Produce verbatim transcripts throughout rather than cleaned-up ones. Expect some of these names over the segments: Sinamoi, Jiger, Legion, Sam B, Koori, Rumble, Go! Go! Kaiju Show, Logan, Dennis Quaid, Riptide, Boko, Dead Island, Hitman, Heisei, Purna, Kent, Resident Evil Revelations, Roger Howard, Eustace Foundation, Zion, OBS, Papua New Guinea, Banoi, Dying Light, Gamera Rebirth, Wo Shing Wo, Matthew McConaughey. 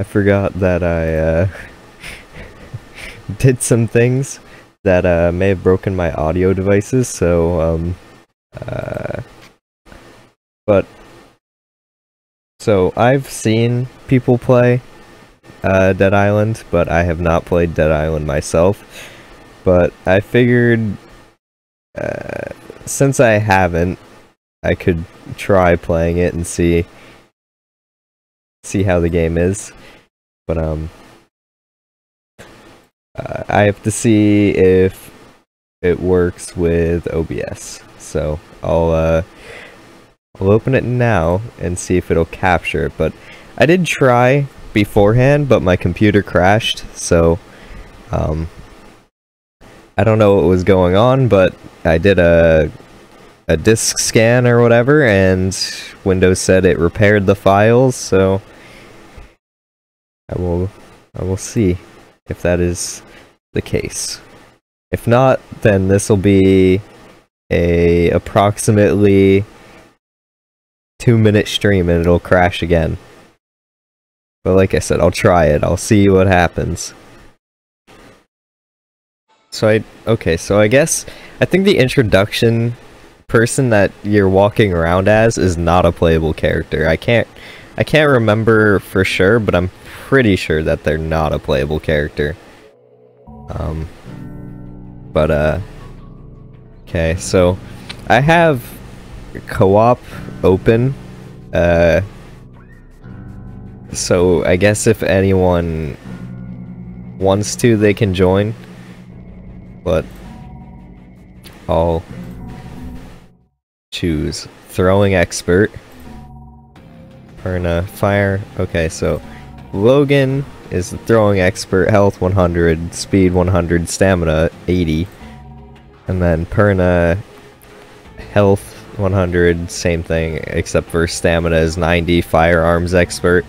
I forgot that I uh, did some things that uh, may have broken my audio devices, so, um, uh, but, so I've seen people play uh, Dead Island, but I have not played Dead Island myself, but I figured, uh, since I haven't, I could try playing it and see, see how the game is, but, um, uh, I have to see if it works with O B S, so I'll, uh, I'll open it now and see if it'll capture it, but I did try beforehand, but my computer crashed, so, um, I don't know what was going on, but I did a, a disk scan or whatever, and Windows said it repaired the files, so I will, I will see if that is the case. If not, then this will be a approximately two minute stream and it'll crash again. But like I said, I'll try it. I'll see what happens. So I, okay, so I guess, I think the introduction person that you're walking around as is not a playable character. I can't, I can't remember for sure, but I'm pretty sure that they're not a playable character. Um, but, uh, okay, so I have co-op open, uh, so I guess if anyone wants to, they can join, but I'll choose throwing expert, Purna, fire, okay, so Logan is the throwing expert, health one hundred, speed one hundred, stamina eighty, and then Purna, health one hundred, same thing, except for stamina is ninety, firearms expert,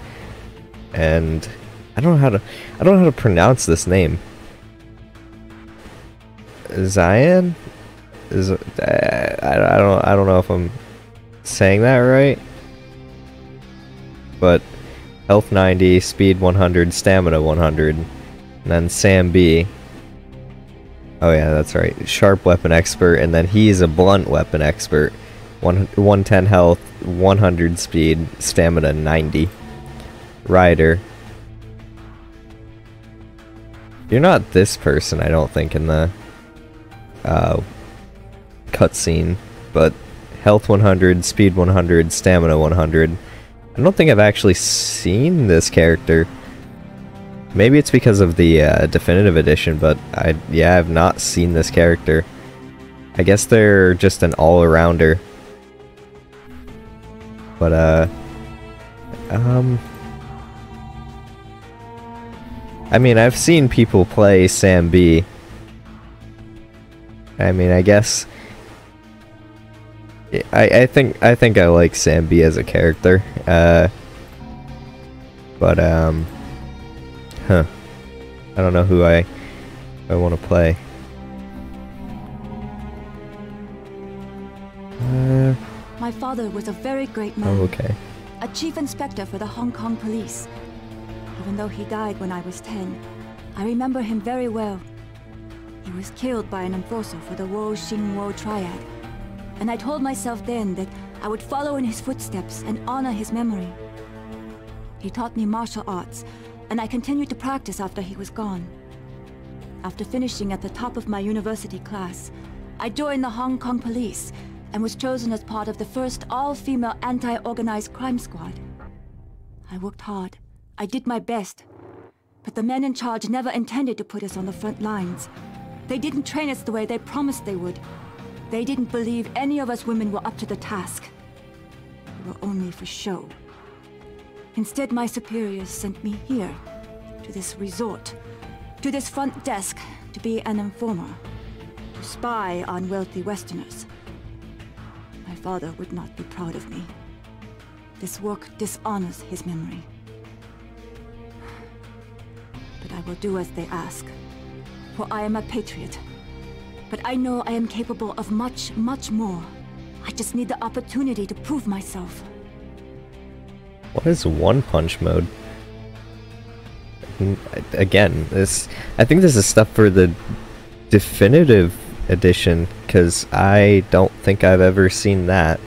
and I don't know how to, I don't know how to pronounce this name. Zion? Is, uh, I, I don't, I don't know if I'm saying that right, but health ninety, speed one hundred, stamina one hundred, and then Sam B. Oh yeah, that's right. Sharp weapon expert, and then he's a blunt weapon expert. one ten health, one hundred speed, stamina ninety. Rider. You're not this person, I don't think, in the uh, cutscene, but health one hundred, speed one hundred, stamina one hundred. I don't think I've actually seen this character. Maybe it's because of the uh, definitive edition, but I yeah, I've not seen this character. I guess they're just an all-arounder. But uh um I mean, I've seen people play Sam B. I mean, I guess I, I think I think I like Sam B as a character, uh, but um, huh, I don't know who I I want to play. Uh, My father was a very great man. Oh, okay. A chief inspector for the Hong Kong police. Even though he died when I was ten, I remember him very well. He was killed by an enforcer for the Wo Shing Wo triad. And I told myself then that I would follow in his footsteps and honor his memory. He taught me martial arts, and I continued to practice after he was gone. After finishing at the top of my university class, I joined the Hong Kong police and was chosen as part of the first all-female anti-organized crime squad. I worked hard. I did my best. But the men in charge never intended to put us on the front lines. They didn't train us the way they promised they would. They didn't believe any of us women were up to the task. We were only for show. Instead, my superiors sent me here, to this resort, to this front desk, to be an informer, to spy on wealthy Westerners. My father would not be proud of me. This work dishonors his memory. But I will do as they ask, for I am a patriot. But I know I am capable of much, much more. I just need the opportunity to prove myself. What is one punch mode? fucking again. This I think this is stuff for the definitive edition, because I don't think I've ever seen that.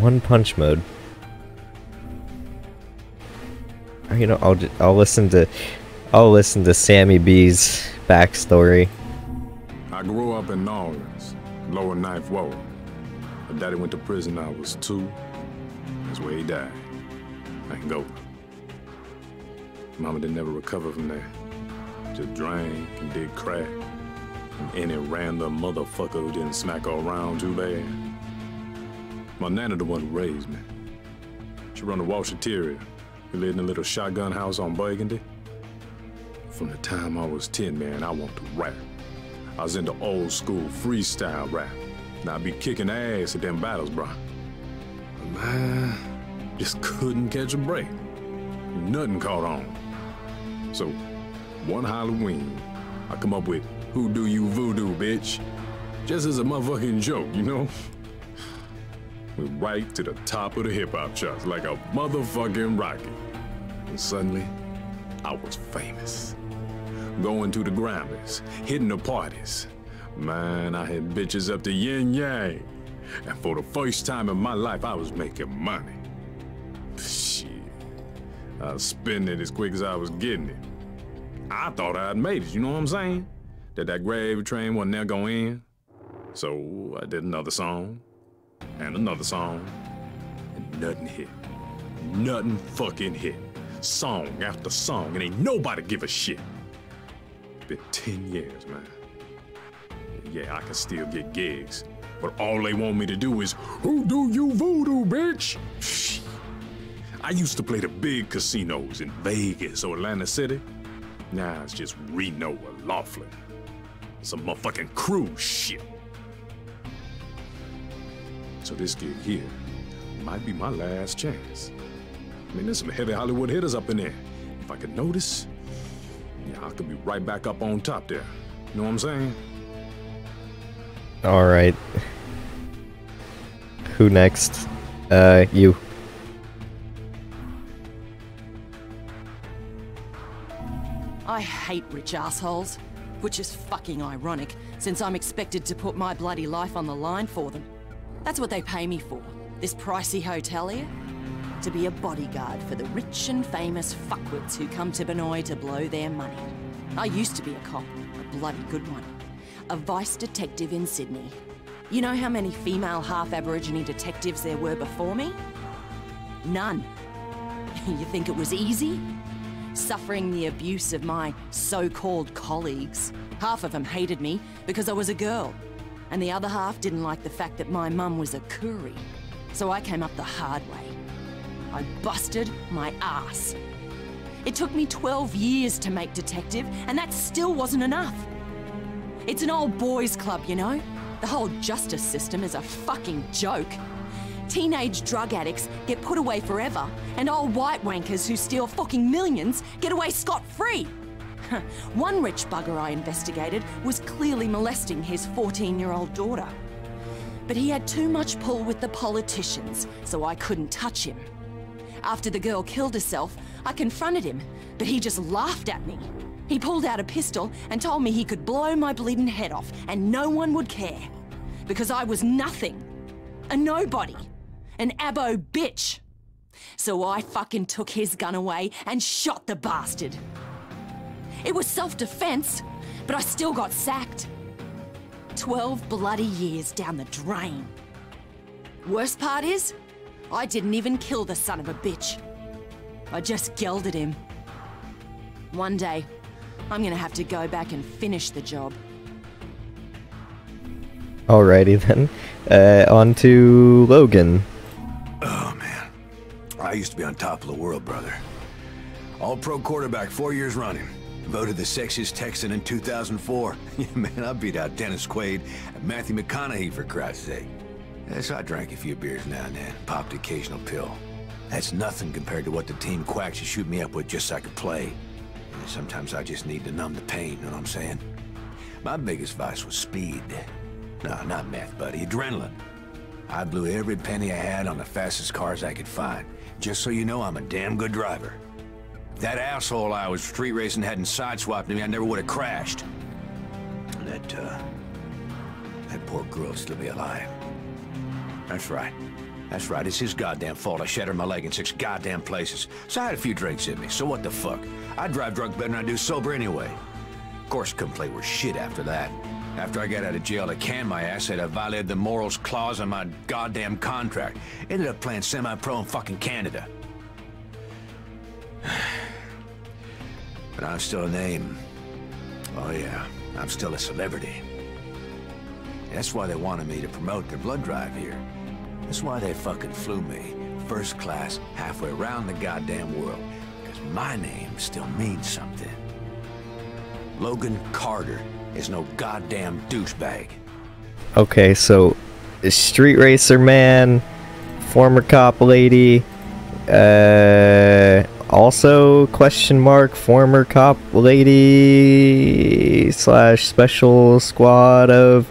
One Punch mode. You know, I'll just, I'll listen to I'll listen to Sammy B's backstory. I grew up in New Orleans, Lower Ninth Ward. My daddy went to prison when I was two. That's where he died. I can go. Mama didn't never recover from that. Just drank and did crack. And any random motherfucker who didn't smack her around too bad. My nana the one who raised me. She run a washateria. We lived in a little shotgun house on Burgundy. From the time I was ten, man, I wanted to rap. I was into old school freestyle rap. And I'd be kicking ass at them battles, bro. But man, just couldn't catch a break. Nothing caught on. So, one Halloween, I come up with, "Who do you voodoo, bitch?" Just as a motherfucking joke, you know? We're right to the top of the hip-hop charts, like a motherfucking rocket. And suddenly, I was famous. Going to the Grammys, hitting the parties. Man, I had bitches up to yin-yang. And for the first time in my life, I was making money. Shit. I was spending it as quick as I was getting it. I thought I'd made it, you know what I'm saying? That that gravy train wasn't never gonna end. So I did another song, and another song, and nothing hit. Nothing fucking hit. Song after song, and ain't nobody give a shit. It's been ten years, man. Yeah, I can still get gigs, but all they want me to do is, "Who do you voodoo, bitch?" I used to play the big casinos in Vegas or Atlanta City. Now it's just Reno or Laughlin. Some motherfucking cruise ship. So this gig here might be my last chance. I mean, there's some heavy Hollywood hitters up in there. If I could notice, yeah, I could be right back up on top there. You know what I'm saying? All right. Who next? Uh, you. I hate rich assholes, which is fucking ironic, since I'm expected to put my bloody life on the line for them. That's what they pay me for, this pricey hotel here. To be a bodyguard for the rich and famous fuckwits who come to Banoi to blow their money. I used to be a cop, a bloody good one. A vice detective in Sydney. You know how many female half-Aborigine detectives there were before me? None. You think it was easy? Suffering the abuse of my so-called colleagues. Half of them hated me because I was a girl, and the other half didn't like the fact that my mum was a Koori. So I came up the hard way. I busted my ass. It took me twelve years to make detective, and that still wasn't enough. It's an old boys club, you know? The whole justice system is a fucking joke. Teenage drug addicts get put away forever, and old white wankers who steal fucking millions get away scot-free. One rich bugger I investigated was clearly molesting his fourteen-year-old daughter. But he had too much pull with the politicians, so I couldn't touch him. After the girl killed herself, I confronted him, but he just laughed at me. He pulled out a pistol and told me he could blow my bleeding head off and no one would care. Because I was nothing. A nobody. An abo bitch. So I fucking took his gun away and shot the bastard. It was self-defense, but I still got sacked. Twelve bloody years down the drain. Worst part is, I didn't even kill the son of a bitch. I just gelded him. One day, I'm gonna have to go back and finish the job. Alrighty then, uh, on to Logan. Oh man, I used to be on top of the world, brother. All-pro quarterback, four years running. Voted the sexiest Texan in two thousand four. Man, I beat out Dennis Quaid and Matthew McConaughey, for Christ's sake. Yeah, so I drank a few beers now and then, popped the occasional pill. That's nothing compared to what the team quacks you shoot me up with just so I could play. And sometimes I just need to numb the pain, you know what I'm saying? My biggest vice was speed. No, not meth, buddy. Adrenaline. I blew every penny I had on the fastest cars I could find. Just so you know, I'm a damn good driver. That asshole I was street racing hadn't sideswiped me, I never would have crashed. That, uh, that poor girl would still be alive. That's right. That's right, it's his goddamn fault I shattered my leg in six goddamn places. So I had a few drinks in me, so what the fuck? I drive drunk better than I do sober anyway. Of course, couldn't play with shit after that. After I got out of jail, they canned my ass, said I violated the morals clause on my goddamn contract. Ended up playing semi-pro in fucking Canada. But I'm still a name. Oh yeah, I'm still a celebrity. That's why they wanted me to promote their blood drive here. That's why they fucking flew me, first class, halfway around the goddamn world. Because my name still means something. Logan Carter is no goddamn douchebag. Okay, so street racer man, former cop lady, uh, also question mark former cop lady slash special squad of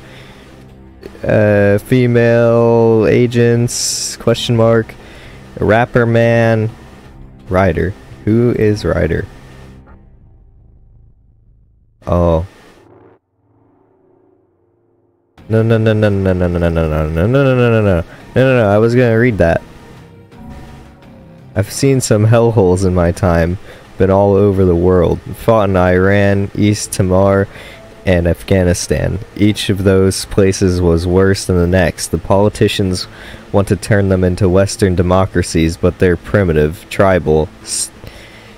uh female agents question mark rapper man Ryder. Who is Ryder? Oh no no no no no no no no no no no no no no no no I was gonna read that. I've seen some hellholes in my time, been all over the world, fought in Iran, East Timor, and Afghanistan. Each of those places was worse than the next. The politicians want to turn them into Western democracies, but they're primitive, tribal, st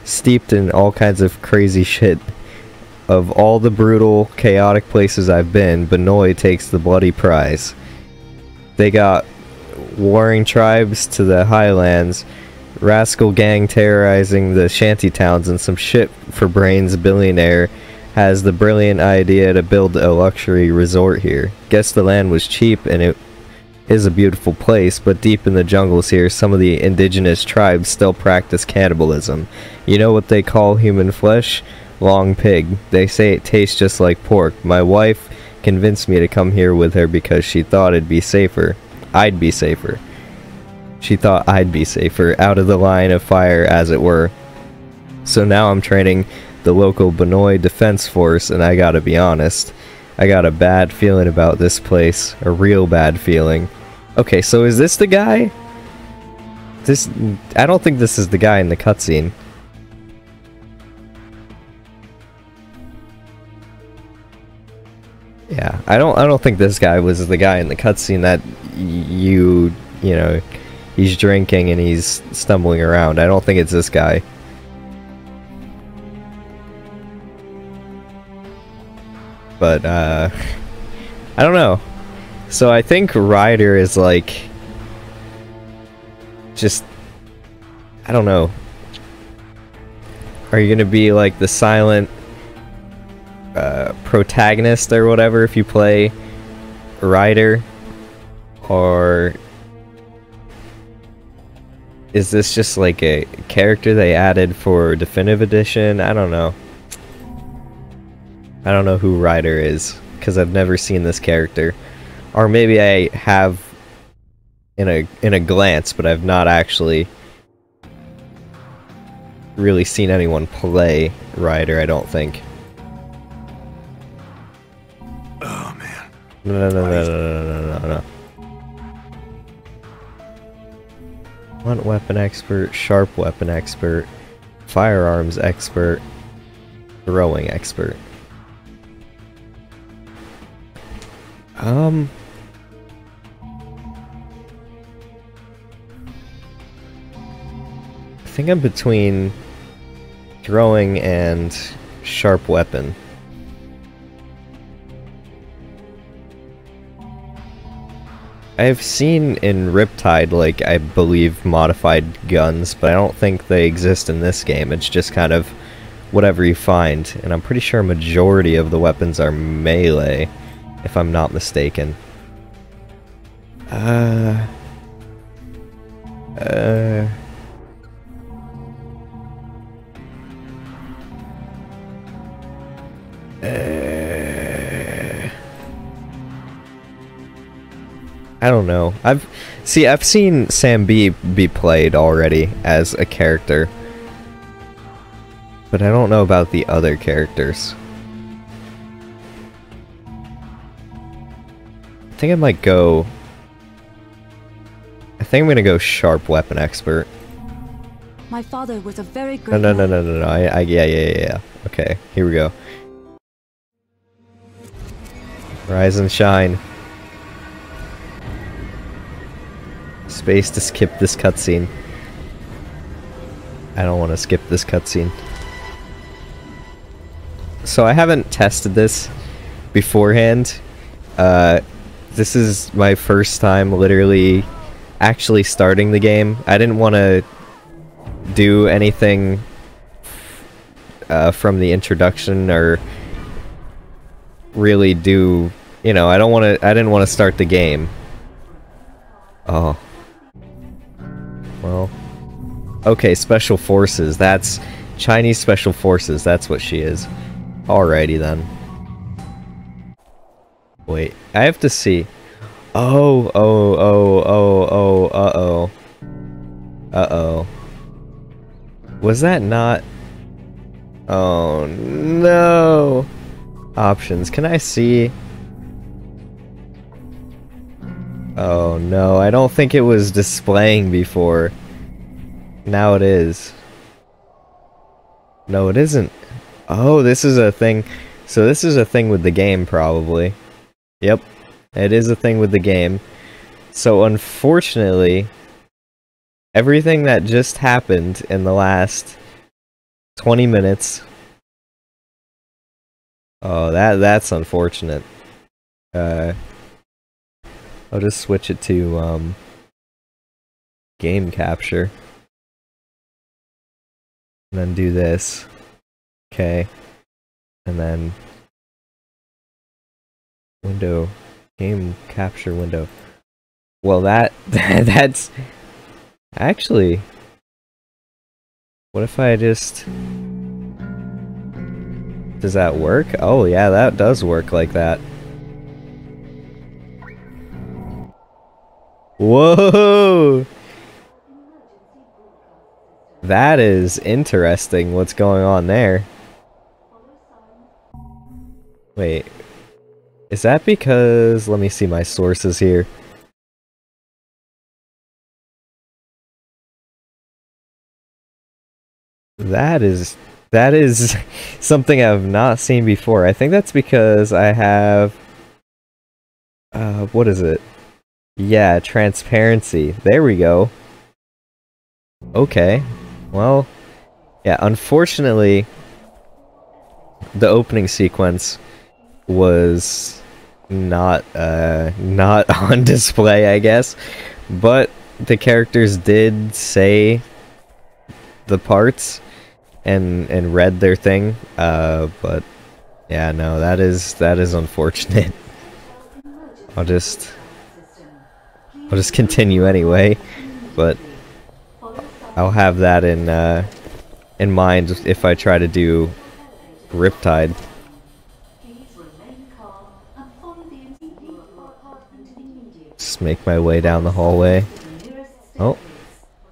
steeped in all kinds of crazy shit. Of all the brutal, chaotic places I've been, Banoi takes the bloody prize. They got warring tribes to the highlands, rascal gang terrorizing the shanty towns, and some shit for brains billionaire has the brilliant idea to build a luxury resort here. Guess the land was cheap and it is a beautiful place, but deep in the jungles here, some of the indigenous tribes still practice cannibalism. You know what they call human flesh? Long pig. They say it tastes just like pork. My wife convinced me to come here with her because she thought it'd be safer. I'd be safer. She thought I'd be safer, out of the line of fire, as it were. So now I'm training the local Banoi Defense Force, and I gotta be honest, I got a bad feeling about this place. A real bad feeling. Okay, so is this the guy? This... I don't think this is the guy in the cutscene. Yeah, I don't I don't think this guy was the guy in the cutscene that you... you know, he's drinking and he's stumbling around. I don't think it's this guy. But, uh, I don't know. So I think Ryder is like, just, I don't know. Are you gonna be like the silent uh, protagonist or whatever if you play Ryder? Or is this just like a character they added for Definitive Edition? I don't know. I don't know who Ryder is, because I've never seen this character. Or maybe I have in a in a glance, but I've not actually really seen anyone play Ryder, I don't think. Oh man. No no no no no no no no. Blunt weapon expert, sharp weapon expert, firearms expert, throwing expert. Um, I think I'm between throwing and sharp weapon. I've seen in Riptide, like, I believe modified guns, but I don't think they exist in this game. It's just kind of whatever you find, and I'm pretty sure a majority of the weapons are melee, if I'm not mistaken. Uh... Uh... Uh... I don't know. I've... See, I've seen Sam B be played already as a character. But I don't know about the other characters. I think I might go... I think I'm gonna go Sharp Weapon Expert. My father was a very good... No, no, no, no, no, no, I, I, yeah, yeah, yeah, yeah. Okay, here we go. Rise and shine. Space to skip this cutscene. I don't want to skip this cutscene. So I haven't tested this beforehand. Uh, this is my first time literally actually starting the game. I didn't want to do anything uh, from the introduction or really do, you know, I don't want to, I didn't want to start the game. Oh. Well. Okay, Special Forces, that's... Chinese Special Forces, that's what she is. Alrighty then. Wait, I have to see. Oh, oh, oh, oh, oh, uh-oh. Uh-oh. Was that not... Oh, no! Options, can I see... Oh, no, I don't think it was displaying before. Now it is. No, it isn't. Oh, this is a thing. So this is a thing with the game, probably. Yep. It is a thing with the game. So unfortunately, everything that just happened in the last twenty minutes... Oh, that that's unfortunate. Uh, I'll just switch it to um, game capture. And then do this. Okay. And then... Window. Game capture window. Well, that... that's... Actually... What if I just... Does that work? Oh yeah, that does work like that. Whoa! That is interesting, what's going on there. Wait. Is that because... Let me see my sources here. That is... That is something I've not seen before. I think that's because I have... Uh, what is it? Yeah, transparency. There we go. Okay. Well, yeah, unfortunately, the opening sequence was not, uh, not on display, I guess, but the characters did say the parts and, and read their thing, uh, but, yeah, no, that is, that is unfortunate. I'll just, I'll just continue anyway, but... I'll have that in, uh, in mind if I try to do Riptide. Just make my way down the hallway. Oh.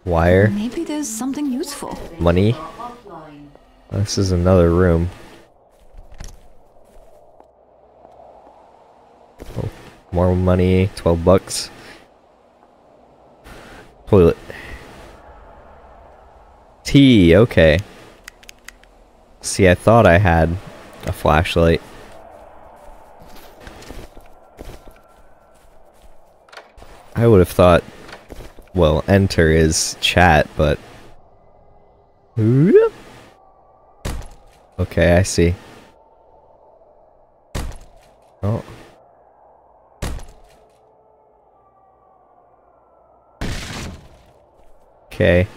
Wire. Maybe there's something useful. Money. This is another room. Oh, more money. twelve bucks. Toilet. T, okay. See, I thought I had a flashlight. I would have thought, well, enter is chat, but... Okay, I see. Oh. Okay.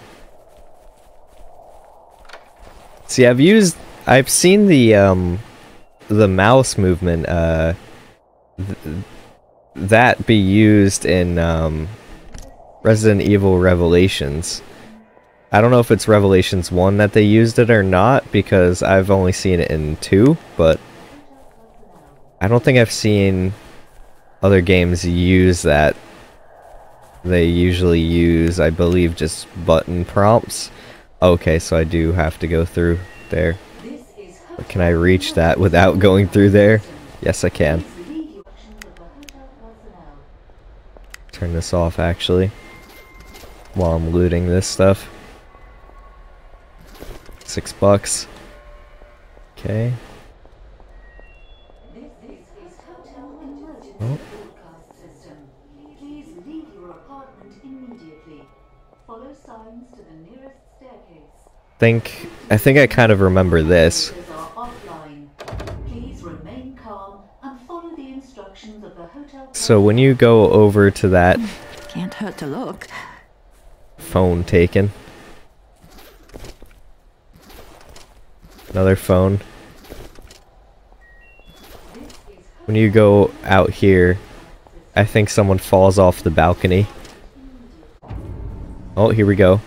See, I've used, I've seen the, um, the mouse movement, uh, th that be used in, um, Resident Evil Revelations. I don't know if it's Revelations one that they used it or not, because I've only seen it in two, but I don't think I've seen other games use that. They usually use, I believe, just button prompts. Okay, so I do have to go through there. But can I reach that without going through there? Yes, I can. Turn this off, actually, while I'm looting this stuff. Six bucks. Okay. Oh. Think I think I kind of remember this. So when you go over to that, can't hurt to look. Phone taken. Another phone. When you go out here, I think someone falls off the balcony. Oh, here we go.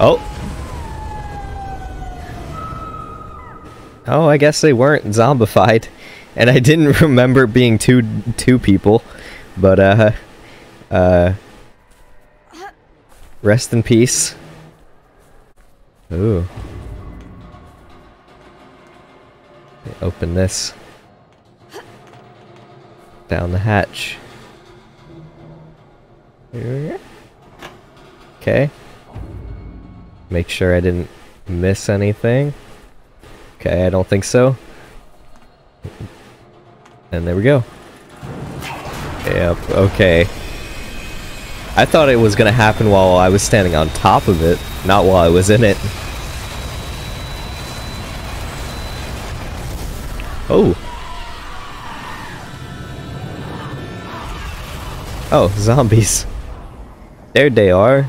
Oh. Oh, I guess they weren't zombified. And I didn't remember being two two people, but uh, uh, rest in peace. Ooh, open this down the hatch. Okay, make sure I didn't miss anything. Okay, I don't think so. And there we go. Yep, okay. I thought it was gonna happen while I was standing on top of it, not while I was in it. Oh. Oh, zombies. There they are.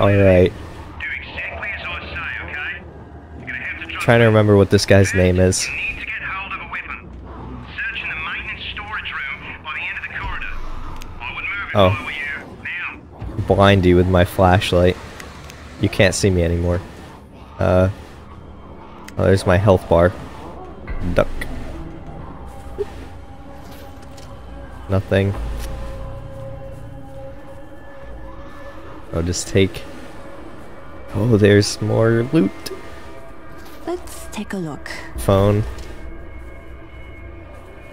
Alright. Trying to remember what this guy's name is. Oh. Blind you with my flashlight. You can't see me anymore. Uh. Oh, there's my health bar. Duck. Nothing. I'll just take. Oh, there's more loot. Let's take a look. Phone.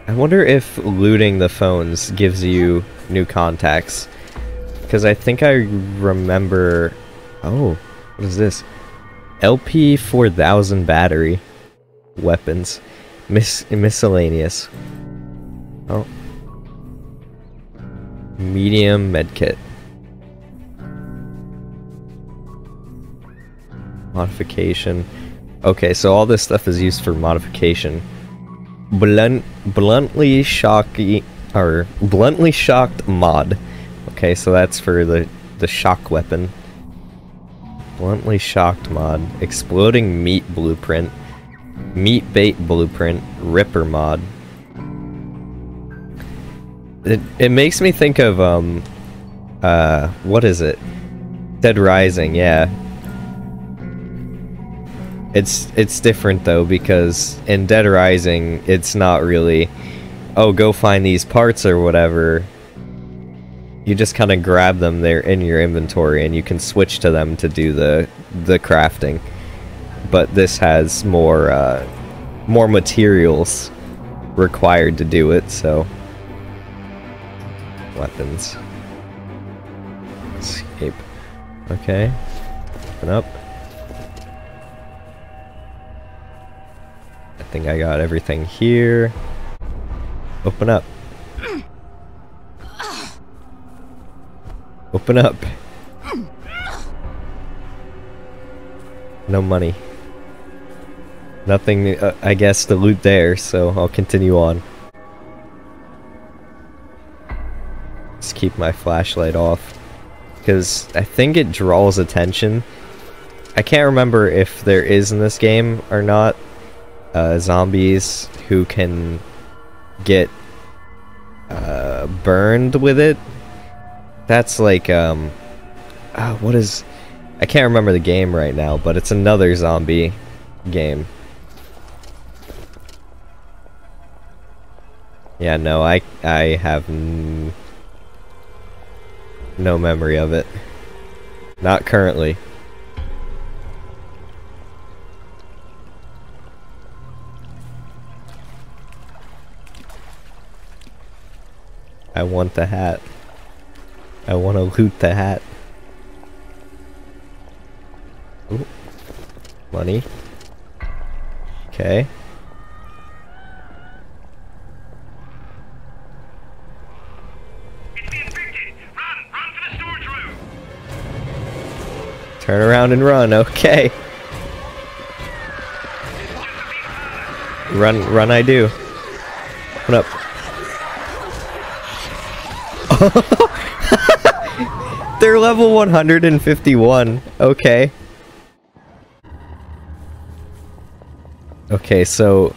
I wonder if looting the phones gives you new contacts. Because I think I remember. Oh, what is this? L P four thousand battery. Weapons. Mis miscellaneous. Oh. Medium medkit. Modification. Okay, so all this stuff is used for modification. Blunt, bluntly shocky, or bluntly shocked mod. Okay, so that's for the the shock weapon. Bluntly shocked mod. Exploding meat blueprint. Meat bait blueprint. Ripper mod. It it makes me think of um, uh, what is it? Dead Rising, yeah. It's it's different though, because in Dead Rising it's not really, oh, go find these parts or whatever. You just kind of grab them, they're in your inventory and you can switch to them to do the the crafting. But this has more uh, more materials required to do it, so weapons. Escape. Okay. Open up. I think I got everything here. Open up. Open up. No money. Nothing, uh, I guess, to loot there, so I'll continue on. Just keep my flashlight off, because I think it draws attention. I can't remember if there is in this game or not. uh, zombies who can get uh, burned with it. That's like, um, uh, what is, I can't remember the game right now, but it's another zombie game. Yeah, no, I, I have n no memory of it. Not currently. I want the hat. I want to loot the hat. Ooh. Money. Okay. Turn around and run, okay. Run, run I do. Open up. They're level one hundred fifty-one, okay. Okay, so...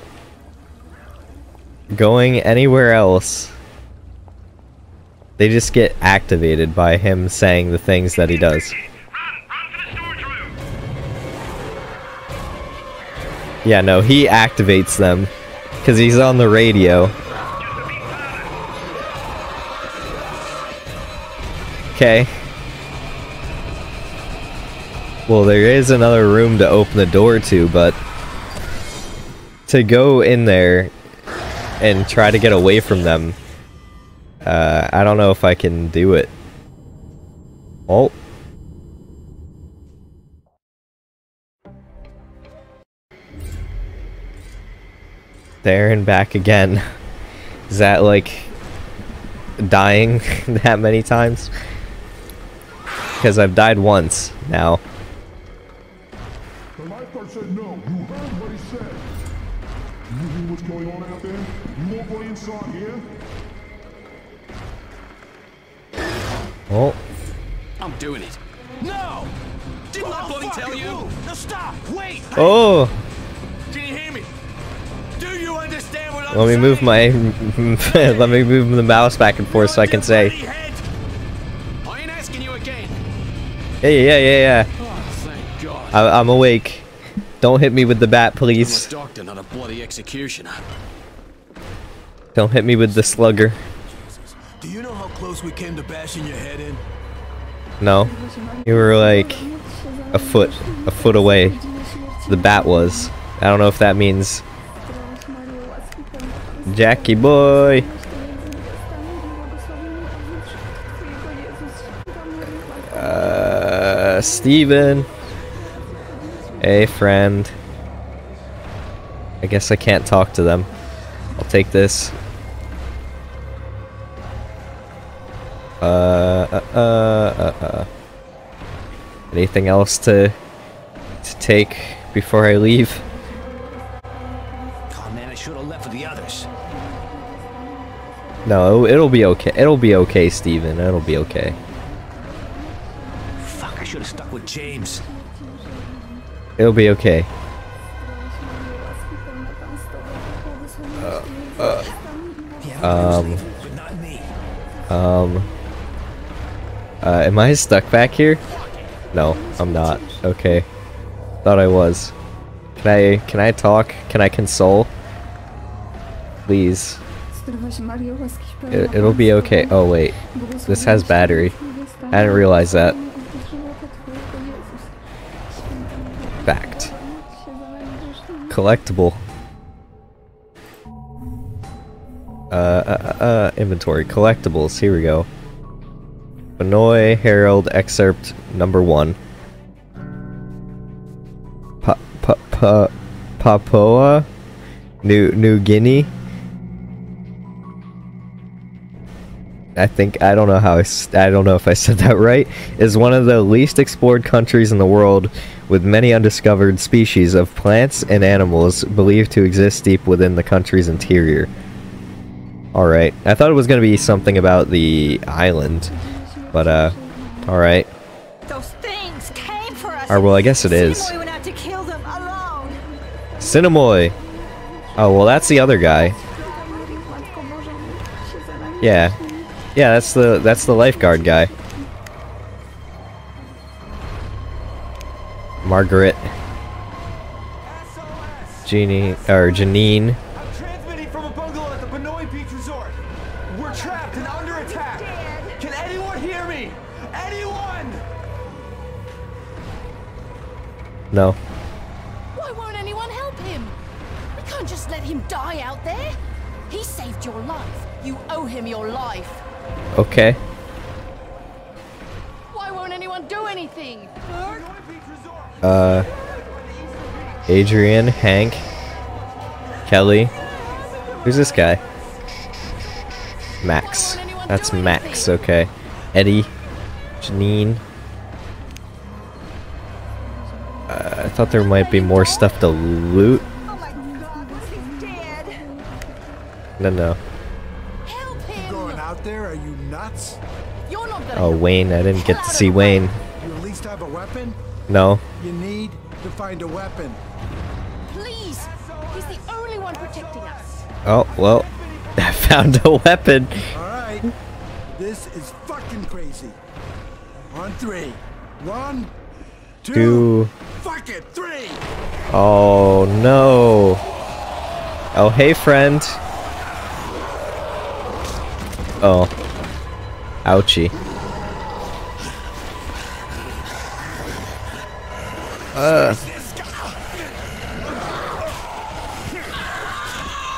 going anywhere else... they just get activated by him saying the things that he does. Yeah, no, he activates them, because he's on the radio. Okay. Well, there is another room to open the door to, but... to go in there and try to get away from them, uh, I don't know if I can do it. Oh. There and back again. Is that like dying that many times? Because I've died once now. Oh, I'm doing it. No, didn't I bloody tell you? No, stop. Wait. Oh. Let me move my let me move the mouse back and forth so I can say. I ain't asking you again. Yeah, yeah, yeah, yeah. Oh, thank God. I, I'm awake. Don't hit me with the bat, please. I'm a doctor, not a bloody executioner. Don't hit me with the slugger. Do you know how close we came to bashing your head in? No, you were like a foot, a foot away. The bat was. I don't know if that means. Jackie boy! Uh, Steven! Hey friend. I guess I can't talk to them. I'll take this. Uh, uh, uh, uh, uh. Anything else to, to take before I leave? No, it'll be okay. It'll be okay, Steven. It'll be okay. Fuck, I should have stuck with James. It'll be okay. Uh, uh, um. Um. Uh, am I stuck back here? No, I'm not. Okay. Thought I was. Can I, can I talk? Can I console? Please. It, it'll be okay. Oh wait, this has battery. I didn't realize that. Fact. Collectible. Uh, uh, uh, inventory. Collectibles. Here we go. Banoi Herald excerpt number one. Pa pa pa Papua New New Guinea. I think I don't know how I, I don't know if I said that right, is one of the least explored countries in the world, with many undiscovered species of plants and animals believed to exist deep within the country's interior. Alright, I thought it was going to be something about the island, but uh, alright. Those things came for us. Or well, I guess it is. Sinamoi, Oh, well, that's the other guy. Yeah. Yeah, that's the that's the lifeguard guy. Margaret. Jeannie, or Janine. I'm transmitting from a bungalow at the Banoi Beach Resort. We're trapped and under attack. Dad. Can anyone hear me? Anyone? No. Why won't anyone help him? We can't just let him die out there. He saved your life. You owe him your life. Okay. Why won't anyone do anything? Uh, Adrian, Hank, Kelly. Who's this guy? Max. That's Max, okay. Eddie, Janine. Uh, I thought there might be more stuff to loot. No, no. Oh, Wayne, I didn't get to see Wayne. You at least have a weapon? No. You need to find a weapon. Please. He's the only one protecting us. Oh, well. I found a weapon. All right. This is fucking crazy. On three. One, two. two. Fuck it, three. Oh, no. Oh, hey, friend. Oh. Ouchie. Uh.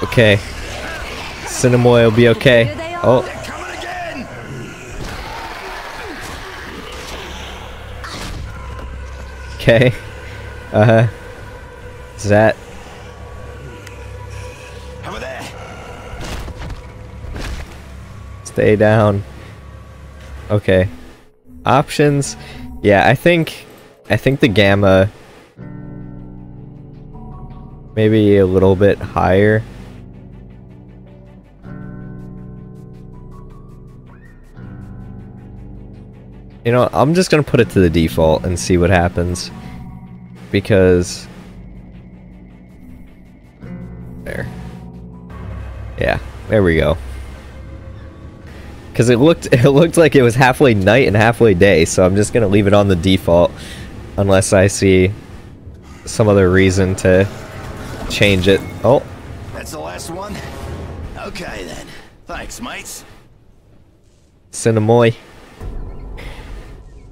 Okay. Sinamoi will be okay. Oh. Okay. Uh huh. Is that? Stay down. Okay. Options. Yeah, I think I think the gamma maybe a little bit higher. You know, I'm just gonna put it to the default and see what happens. Because there. Yeah, there we go. Because it looked it looked like it was halfway night and halfway day, so I'm just gonna leave it on the default unless I see some other reason to change it. Oh, that's the last one. Okay then, thanks mates. Sinamoi,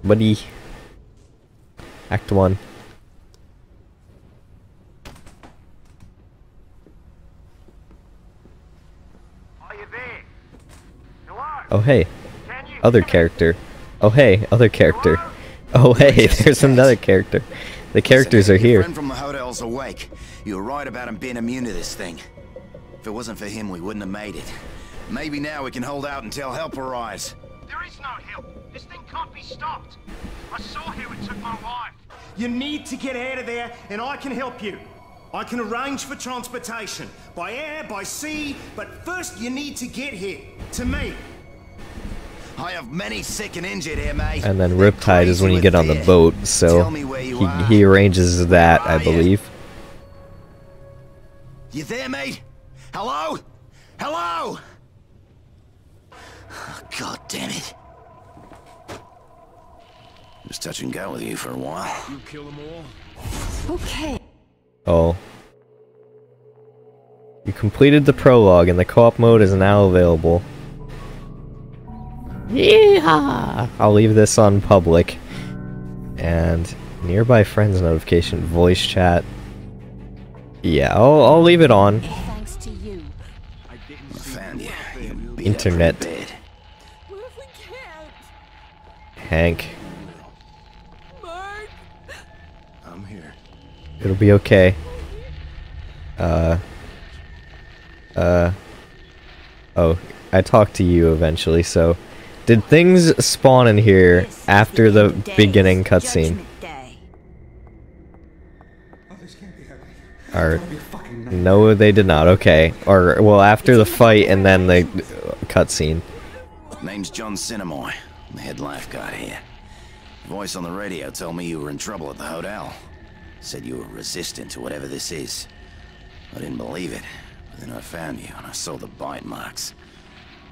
buddy. Act one. Oh hey, other character. Oh hey, other character. Oh hey, there's another character. The characters are here. Friend from the hotel's awake. You were right about him being immune to this thing. If it wasn't for him, we wouldn't have made it. Maybe now we can hold out until help arrives. There is no help. This thing can't be stopped. I saw how it took my life. You need to get out of there, and I can help you. I can arrange for transportation by air, by sea, but first you need to get here to me. I have many sick and injured here, mate. And then Riptide is when you get on the boat, so he, he arranges that, I believe. You there, mate? Hello? Hello? Oh, God damn it. Just touch and go with you for a while. You kill them all? Okay. Oh. You completed the prologue and the co-op mode is now available. Yeehaw! I'll leave this on public. And nearby friends notification, voice chat. Yeah, I'll, I'll leave it on. Thanks to you. I didn't found you. you Internet. What if we can't? Hank. Mark. I'm here. It'll be okay. Uh. Uh. Oh, I talked to you eventually, so. Did things spawn in here after the beginning cutscene? Or no, they did not. Okay, or well, after the fight and then the cutscene. Name's John Sinamoi. I'm the head lifeguard here. Voice on the radio told me you were in trouble at the hotel. Said you were resistant to whatever this is. I didn't believe it, but then I found you and I saw the bite marks.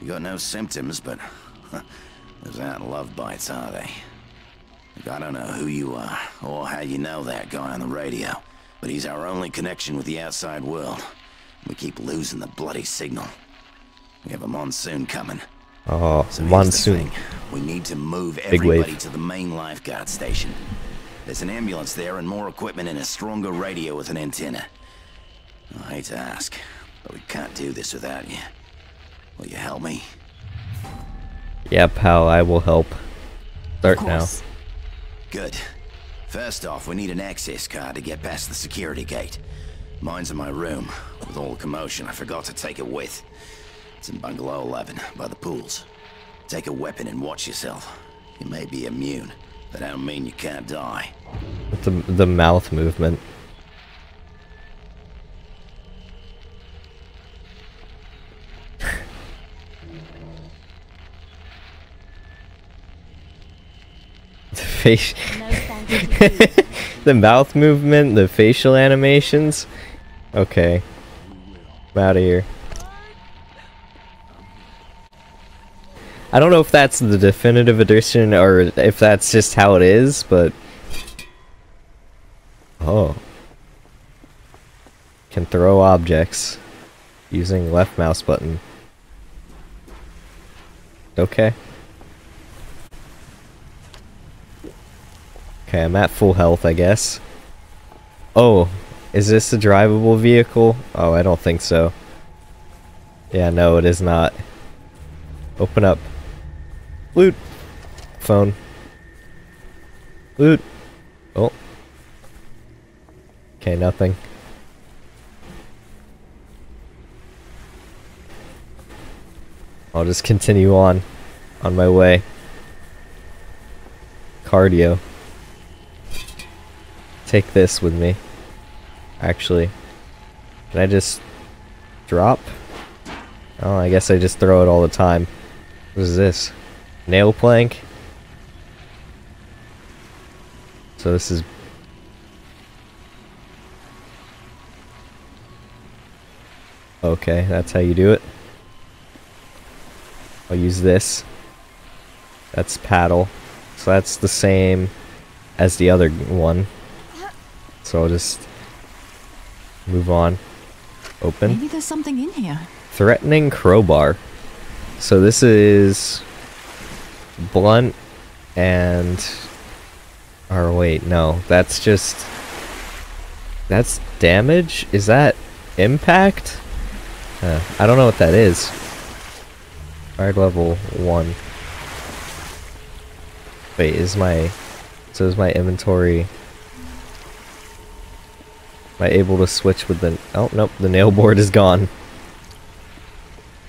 You got no symptoms, but those aren't love bites, are they? Look, I don't know who you are or how you know that guy on the radio, but he's our only connection with the outside world. We keep losing the bloody signal. We have a monsoon coming. Oh, so monsoon. We need to move Big everybody wave. to the main lifeguard station. There's an ambulance there and more equipment and a stronger radio with an antenna. I hate to ask, but we can't do this without you. Will you help me? Yeah, pal, I will help. Start now. Good. First off, we need an access card to get past the security gate. Mine's in my room. With all the commotion, I forgot to take it with. It's in Bungalow eleven, by the pools. Take a weapon and watch yourself. You may be immune, but I don't mean you can't die. The, the mouth movement. The face... The mouth movement, the facial animations. Okay. I'm out of here. I don't know if that's the definitive edition or if that's just how it is, but... Oh. Can throw objects using left mouse button. Okay. Okay, I'm at full health, I guess. Oh, is this a drivable vehicle? Oh, I don't think so. Yeah, no, it is not. Open up. Loot. Phone. Loot. Oh. Okay, nothing. I'll just continue on, on my way. Cardio. Take this with me. Actually, can I just drop? Oh, I guess I just throw it all the time. What is this? Nail plank? So this is... Okay, that's how you do it. I'll use this. That's paddle. So that's the same as the other one. So I'll just move on. Open. Maybe there's something in here. Threatening crowbar. So this is blunt and... Or wait, no. That's just... That's damage? Is that impact? Uh, I don't know what that is. Hard level one. Wait, is my... So is my inventory... Am I able to switch with the... Oh, nope, the nail board is gone.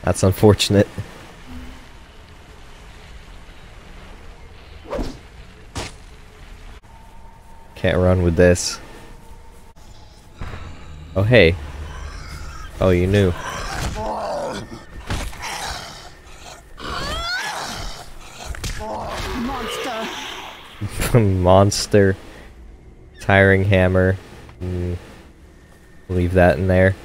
That's unfortunate. Can't run with this. Oh, hey. Oh, you knew. Monster. Monster. Tiring hammer. Mm. Leave that in there.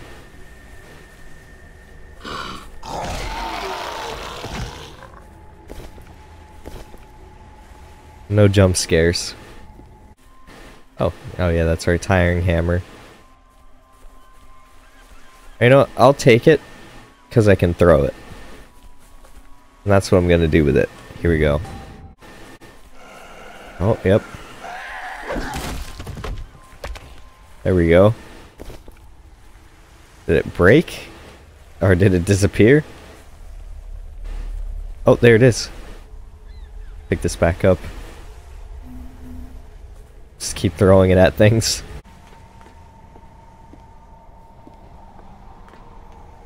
No jump scares. Oh, oh yeah, that's right. Tiring hammer. You know, I'll take it because I can throw it. And that's what I'm gonna do with it. Here we go. Oh, yep. There we go. Did it break? Or did it disappear? Oh, there it is. Pick this back up. Just keep throwing it at things.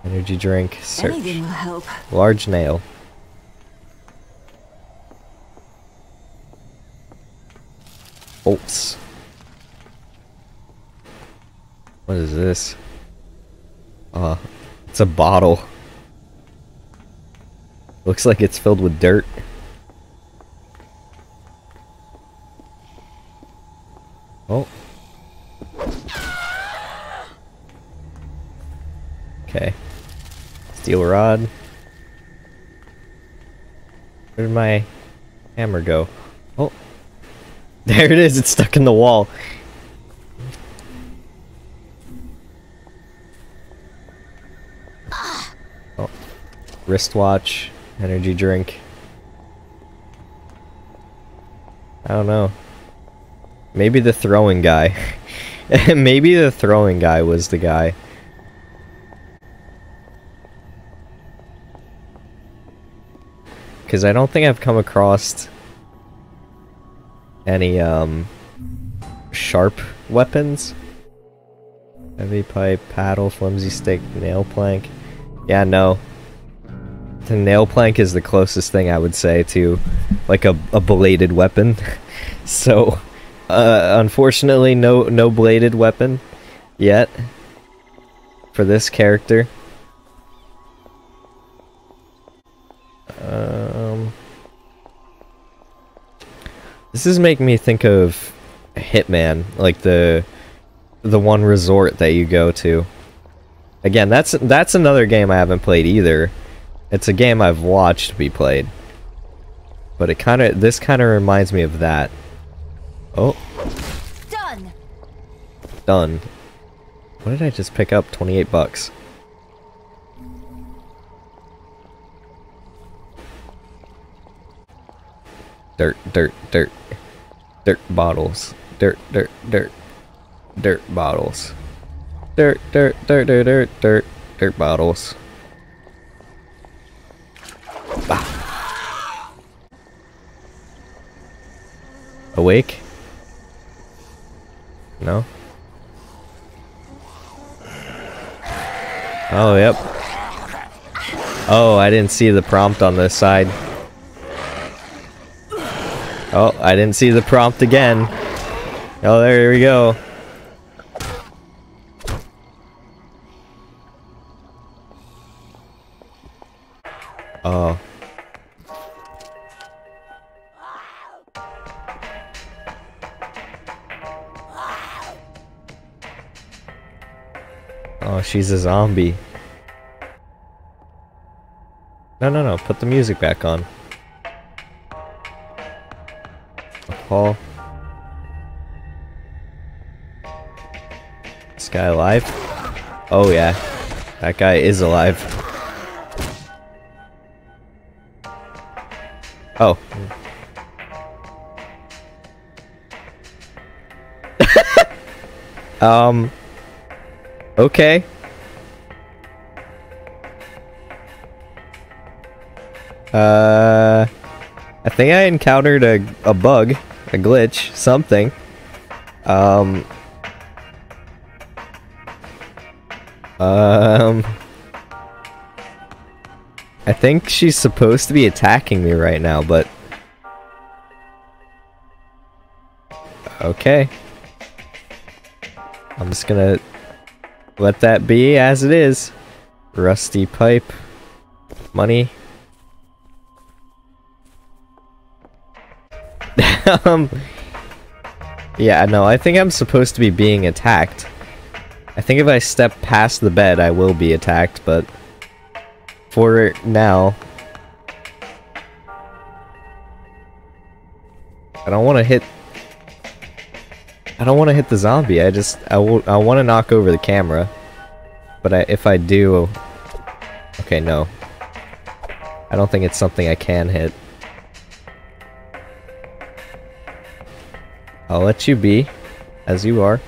Energy drink, search. Anything will help. Large nail. Oops. What is this? Uh, it's a bottle. Looks like it's filled with dirt. Oh. Okay. Steel rod. Where did my hammer go? Oh. There it is. It's stuck in the wall. Oh. Wristwatch. Energy drink. I don't know. Maybe the throwing guy. Maybe the throwing guy was the guy. Because I don't think I've come across any, um, sharp weapons. Heavy pipe, paddle, flimsy stick, nail plank. Yeah, no. The nail plank is the closest thing I would say to, like, a, a bladed weapon. So, uh, unfortunately, no, no bladed weapon yet for this character. Um, this is making me think of Hitman, like the the one resort that you go to. Again, that's that's another game I haven't played either. It's a game I've watched be played, but it kind of this kind of reminds me of that. Oh, done. Done. What did I just pick up? twenty-eight bucks. Dirt, dirt, dirt, dirt bottles, dirt, dirt, dirt, dirt bottles, dirt, dirt, dirt, dirt, dirt, dirt, dirt bottles. Bah. Awake? No. Oh, yep. Oh, I didn't see the prompt on this side. Oh, I didn't see the prompt again. Oh, there we go. Oh. Oh, she's a zombie. No, no, no. Put the music back on. Paul. This guy alive? Oh yeah, that guy is alive. Oh. um. Okay. Uh. I think I encountered a a bug. A glitch, something. Um. Um. I think she's supposed to be attacking me right now, but. Okay. I'm just gonna let that be as it is. Rusty pipe. Money. Um, yeah, no, I think I'm supposed to be being attacked. I think if I step past the bed, I will be attacked, but for now, I don't want to hit, I don't want to hit the zombie, I just, I, will, I want to knock over the camera, but I, if I do, okay, no, I don't think it's something I can hit. I'll let you be, as you are.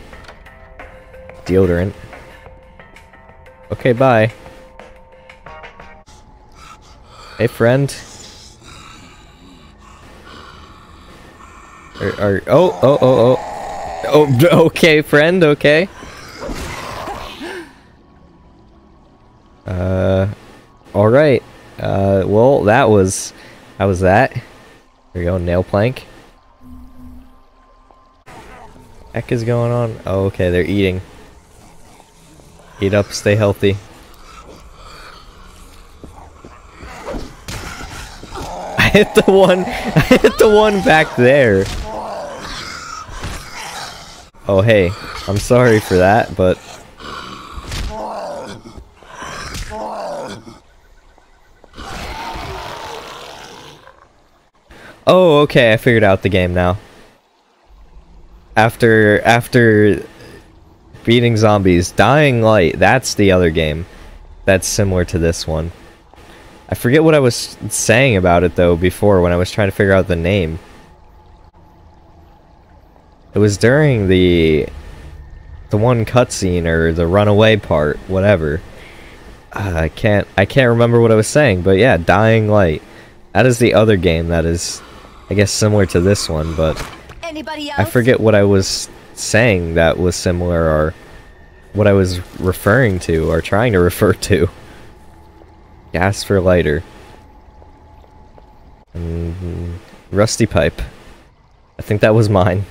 Deodorant. Okay, bye. Hey, friend. Are, are, oh, oh, oh, oh. Oh, okay, friend, okay. Uh, alright. Uh, well, that was... That was that. There we go, nail plank. Heck is going on? Oh, okay, they're eating. Eat up, stay healthy. I hit the one. I hit the one back there. Oh, hey, I'm sorry for that, but Oh, okay, I figured out the game now. After after beating zombies, Dying Light, that's the other game that's similar to this one. I forget what I was saying about it though before when I was trying to figure out the name. It was during the the one cutscene or the runaway part, whatever. Uh, I can't I can't remember what I was saying, but yeah, Dying Light. That is the other game that is, I guess, similar to this one, but I forget what I was saying that was similar or what I was referring to or trying to refer to. Gas for lighter. Mm-hmm. Rusty pipe. I think that was mine.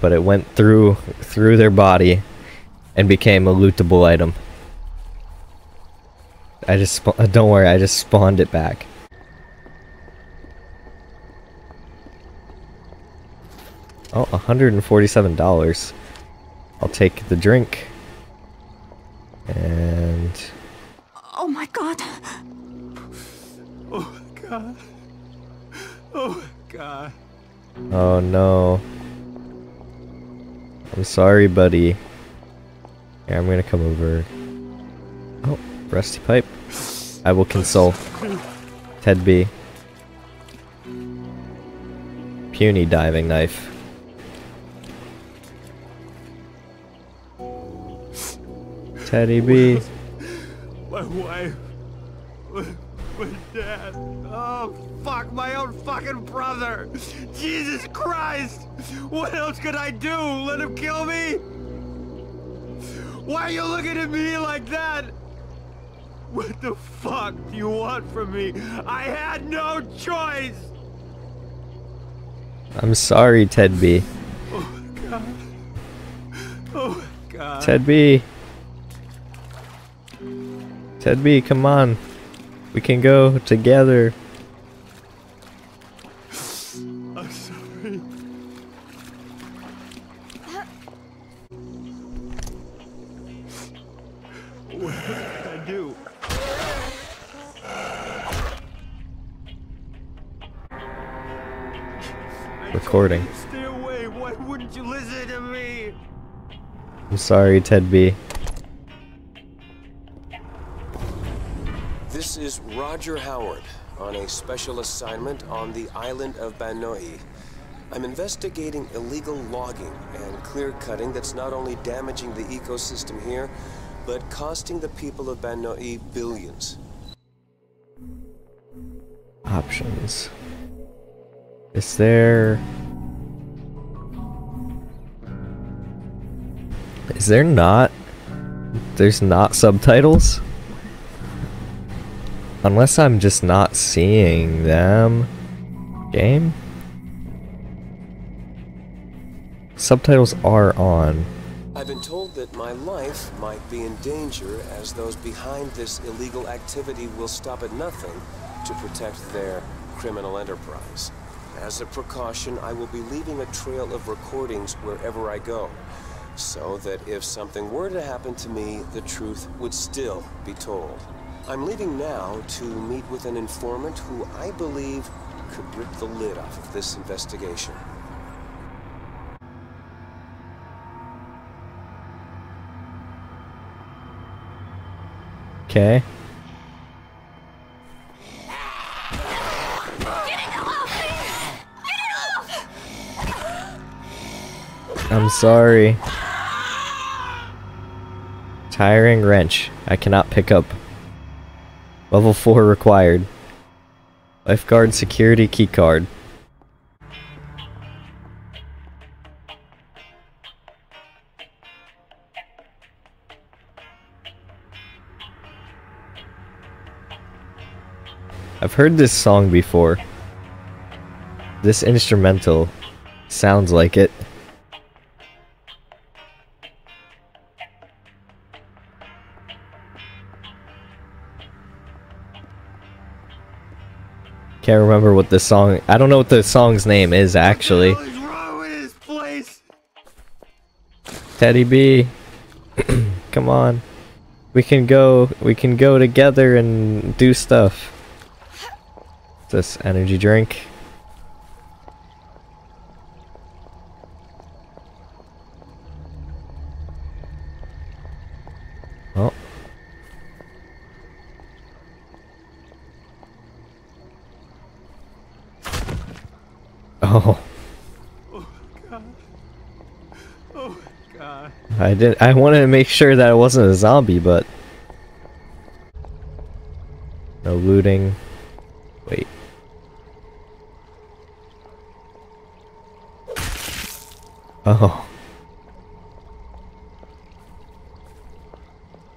But it went through through their body and became a lootable item. I just don't worry, I just spawned it back. Oh, one hundred forty-seven dollars. I'll take the drink. And... oh my god. Oh god. Oh god. Oh no. I'm sorry, buddy. Yeah, I'm gonna come over. Oh, rusty pipe. I will console. Ted B. Puny diving knife. Teddy B. My wife. My dad. Oh, fuck. My own fucking brother. Jesus Christ. What else could I do? Let him kill me? Why are you looking at me like that? What the fuck do you want from me? I had no choice. I'm sorry, Ted B. Oh, God. Oh, God. Ted B. Ted B, come on. We can go together. I'm sorry. What did I do? Recording. Stay away. Why wouldn't you listen to me? I'm sorry, Ted B. This is Roger Howard on a special assignment on the island of Banoi. I'm investigating illegal logging and clear-cutting that's not only damaging the ecosystem here, but costing the people of Banoi billions. Options. Is there... Is there not... There's not subtitles? Unless I'm just not seeing them. Game? Subtitles are on. I've been told that my life might be in danger as those behind this illegal activity will stop at nothing to protect their criminal enterprise. As a precaution, I will be leaving a trail of recordings wherever I go, so that if something were to happen to me, the truth would still be told. I'm leaving now to meet with an informant who I believe could rip the lid off of this investigation. Okay. Get it off! Get it off! I'm sorry. Tiring wrench. I cannot pick up. Level four required. Lifeguard security keycard. I've heard this song before. This instrumental sounds like it. Can't remember what the song. I don't know what the song's name is actually. What the hell is wrong with this place? Teddy B. Come on. We can go, we can go together and do stuff. This energy drink. Oh. Oh. I did. I wanted to make sure that I wasn't a zombie, but no looting. Wait. Oh.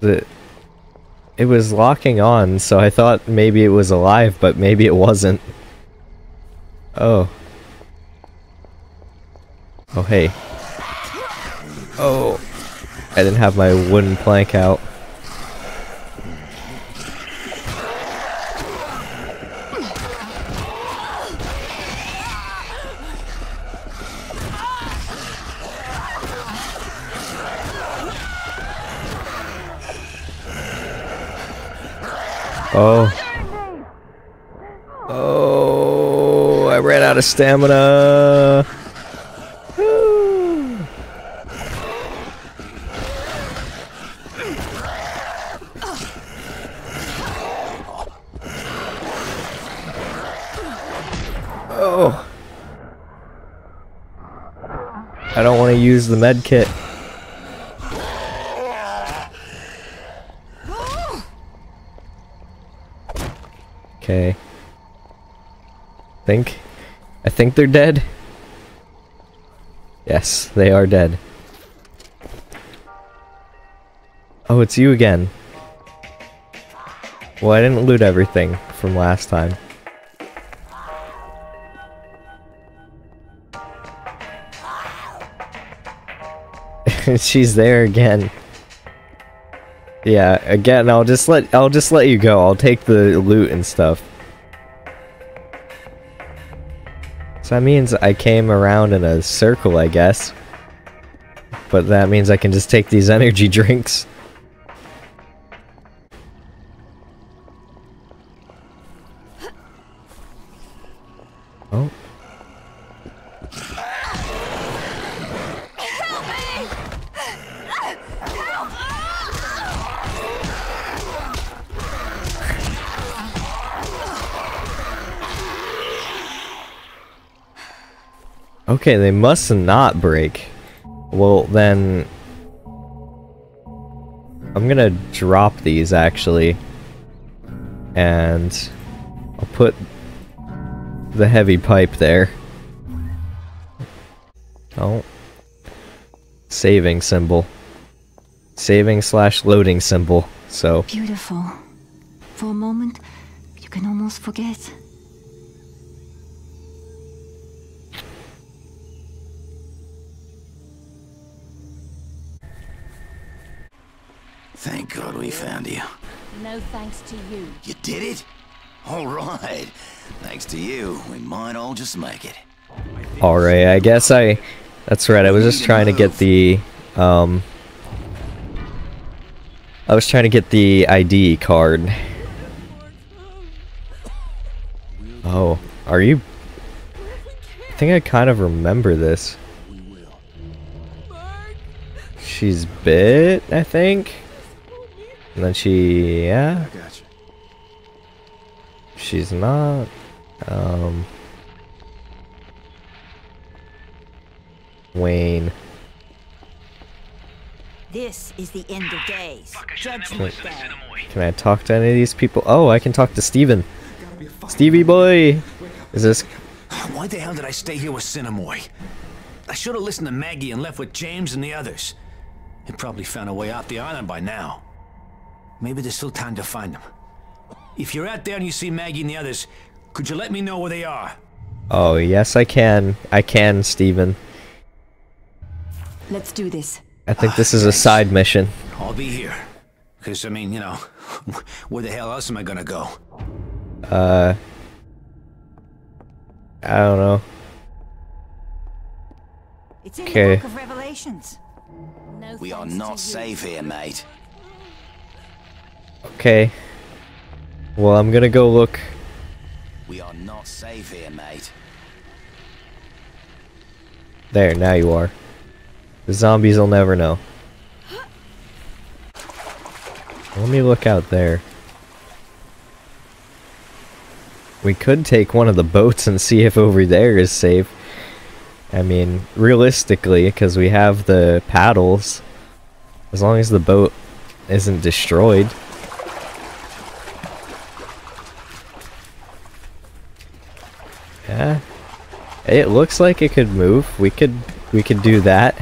The. It was locking on, so I thought maybe it was alive, but maybe it wasn't. Oh. Oh hey. Oh. I didn't have my wooden plank out. Oh. Oh, I ran out of stamina. Oh. I don't want to use the med kit. Okay. Think I think they're dead. Yes, they are dead. Oh, it's you again. Well, I didn't loot everything from last time. She's there again. Yeah, again, I'll just let I'll just let you go. I'll take the loot and stuff. So that means I came around in a circle, I guess. But that means I can just take these energy drinks. Oh. Okay, they must not break. Well, then... I'm gonna drop these, actually. And... I'll put... the heavy pipe there. Oh. Saving symbol. Saving slash loading symbol, so... Beautiful. For a moment, you can almost forget. Thank God we found you. No thanks to you. You did it? All right. Thanks to you, we might all just make it. All right, I guess I... That's right, I was just trying to get the... Um... I was trying to get the I D card. Oh, are you... I think I kind of remember this. She's bit, I think? And then she, yeah. She's not. Um, Wayne. This is the end of days. Judgment Day. Can I talk to any of these people? Oh, I can talk to Steven. Stevie boy. Is this? Why the hell did I stay here with Sinamoi? I should have listened to Maggie and left with James and the others. They probably found a way out the island by now. Maybe there's still time to find them. If you're out there and you see Maggie and the others, could you let me know where they are? Oh, yes, I can. I can, Steven. Let's do this. I think this is a side mission. I'll be here. Because, I mean, you know, where the hell else am I gonna go? Uh... I don't know. It's in the book of Revelations. No, we are not safe here, mate. Okay. Well, I'm gonna go look. We are not safe here, mate. There, now you are. The zombies will never know. Let me look out there. We could take one of the boats and see if over there is safe. I mean, realistically, because we have the paddles. As long as the boat isn't destroyed. Yeah. It looks like it could move. We could we could do that.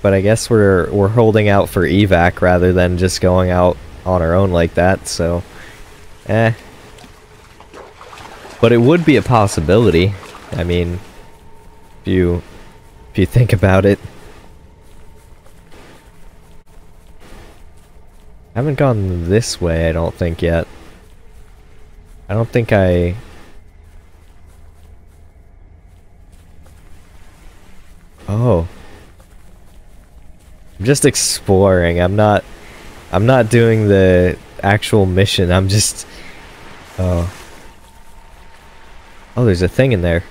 But I guess we're we're holding out for evac rather than just going out on our own like that, so eh. But it would be a possibility. I mean, if you if you think about it. I haven't gone this way, I don't think yet. I don't think I Oh. I'm just exploring. I'm not I'm not doing the actual mission. I'm just Oh. Oh, there's a thing in there.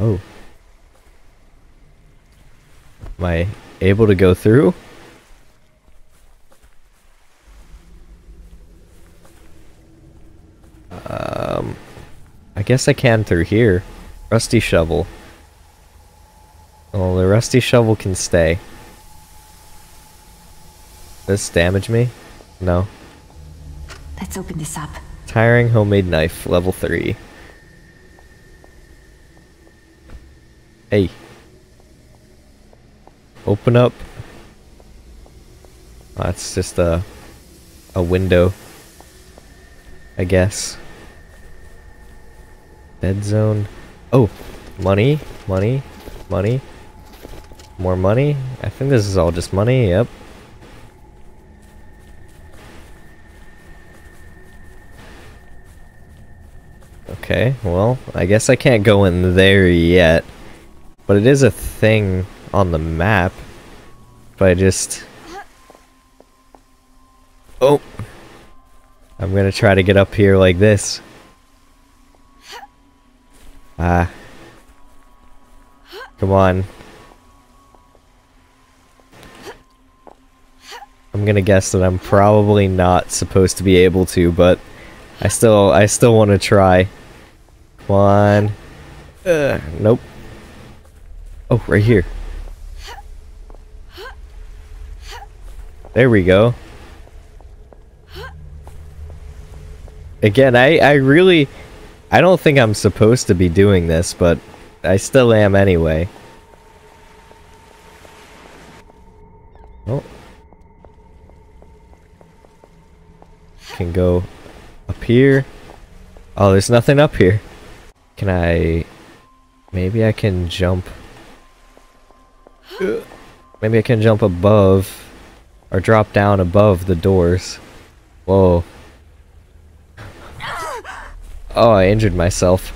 Oh. Am I able to go through? Um, I guess I can through here. Rusty shovel. Oh, the rusty shovel can stay. Does this damage me? No. Let's open this up. Tiring homemade knife, level three. Hey. Open up. Oh, that's just a a window, I guess. Dead zone. Oh, money, money, money. More money. I think this is all just money. Yep. Okay. Well, I guess I can't go in there yet. But it is a thing on the map. If I just Oh. I'm gonna try to get up here like this. Ah. Come on. I'm gonna guess that I'm probably not supposed to be able to, but I still I still want to try. Come on. Uh, nope. Oh, right here. There we go. Again, I, I really... I don't think I'm supposed to be doing this, but I still am anyway. Oh. Can go up here. Oh, there's nothing up here. Can I... Maybe I can jump... Maybe I can jump above... Or drop down above the doors. Whoa. Oh, I injured myself.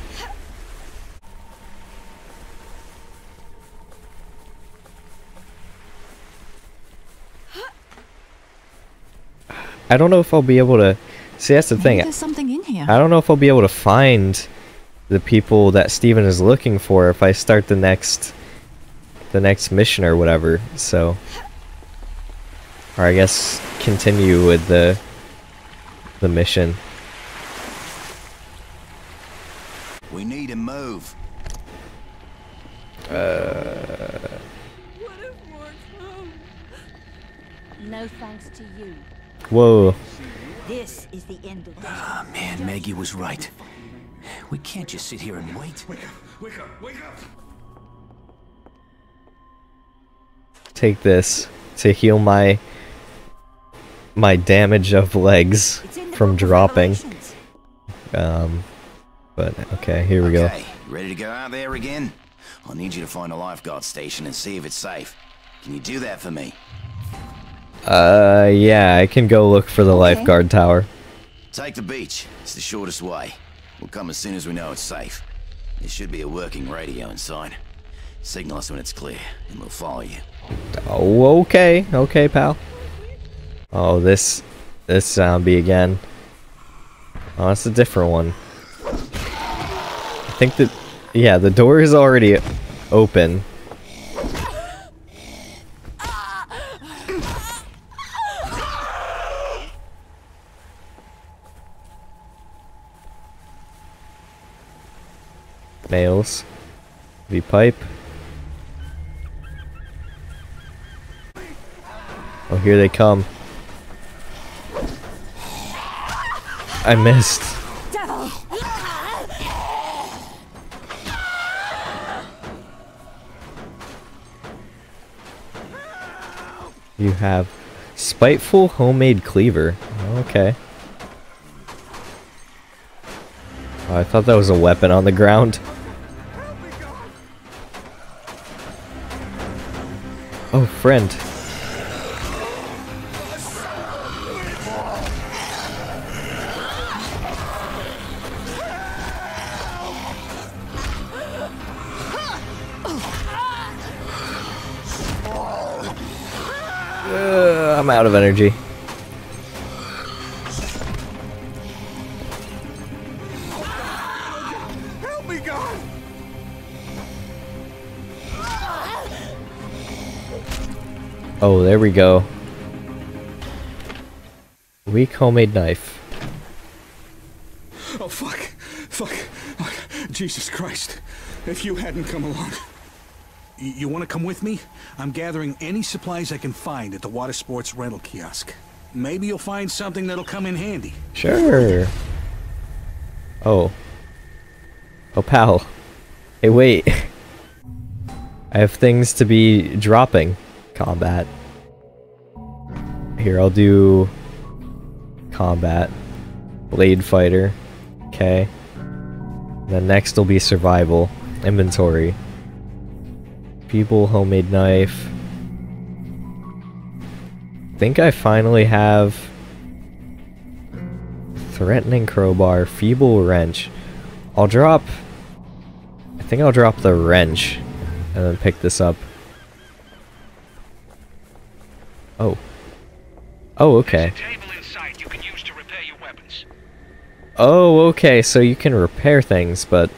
I don't know if I'll be able to... See, that's the Maybe thing. There's something in here. I don't know if I'll be able to find the people that Steven is looking for if I start the next... The next mission or whatever, so... Or I guess continue with the the mission. We need to move. Uh. What if Ward's home? No thanks to you. Whoa. This is the end of the Ah man, Maggie was right. We can't just sit here and wait. Wake up, wake up, wake up. Take this to heal my my damage of legs from dropping. Um, but okay, here we okay, go. Ready to go out there again? I need you to find a lifeguard station and see if it's safe. Can you do that for me? Uh, yeah, I can go look for the okay. lifeguard tower. Take the beach. It's the shortest way. We'll come as soon as we know it's safe. There should be a working radio inside. Signal us when it's clear, and we'll follow you. Oh, okay. Okay, pal. Oh, this... This zombie again. Oh, that's a different one. I think that... Yeah, the door is already open. Nails. V pipe. Oh, here they come. I missed. Devil. You have spiteful homemade cleaver. Okay. Oh, I thought that was a weapon on the ground. Oh, friend. Uh, I'm out of energy. Oh, there we go. Weak homemade knife. Oh, fuck. Fuck. Fuck. Jesus Christ. If you hadn't come along. Y you want to come with me? I'm gathering any supplies I can find at the water sports rental kiosk. Maybe you'll find something that'll come in handy. Sure. Oh. Oh, pal. Hey, wait. I have things to be dropping. Combat. Here, I'll do combat. Blade fighter. Okay. Then next will be survival. Inventory. People, homemade knife. I think I finally have threatening crowbar, feeble wrench. I'll drop... I think I'll drop the wrench and then pick this up. Oh. Oh, okay. There's a table inside you can use to repair your weapons. Oh, okay, so you can repair things, but...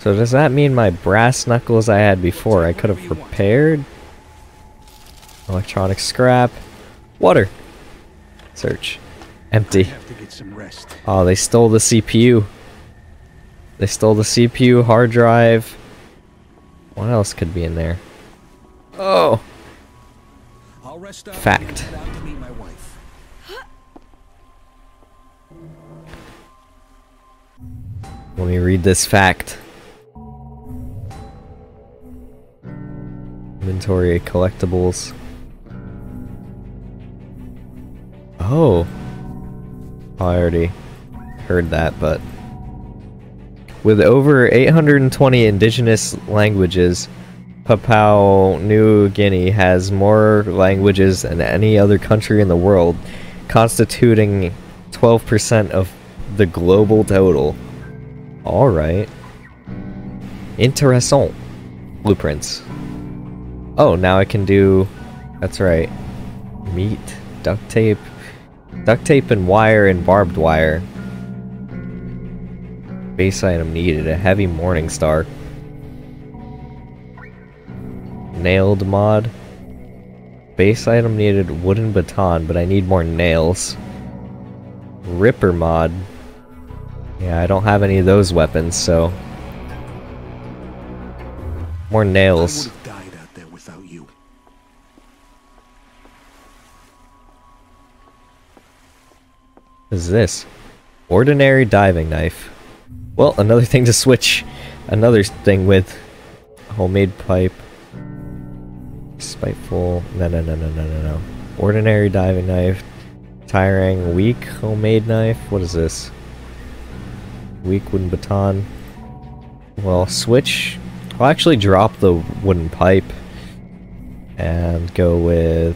So does that mean my brass knuckles I had before I could have repaired? Electronic scrap. Water. Search. Empty. Oh, they stole the C P U. They stole the C P U, hard drive. What else could be in there? Oh! Fact. Let me read this fact. Inventory collectibles. Oh. I already heard that, but... With over eight hundred twenty indigenous languages, Papua New Guinea has more languages than any other country in the world, constituting twelve percent of the global total. Alright. Interessant. Blueprints. Oh, now I can do... That's right. Meat. Duct tape. Duct tape and wire and barbed wire. Base item needed. A heavy morning star. Nailed mod. Base item needed wooden baton, but I need more nails. Ripper mod. Yeah, I don't have any of those weapons, so... More nails. I would've died out there without you. What is this? Ordinary diving knife. Well, another thing to switch. Another thing with. Homemade pipe. Spiteful. No, no, no, no, no, no, no. Ordinary diving knife. Tiring. Weak homemade knife. What is this? Weak wooden baton. Well, switch. I'll actually drop the wooden pipe and go with...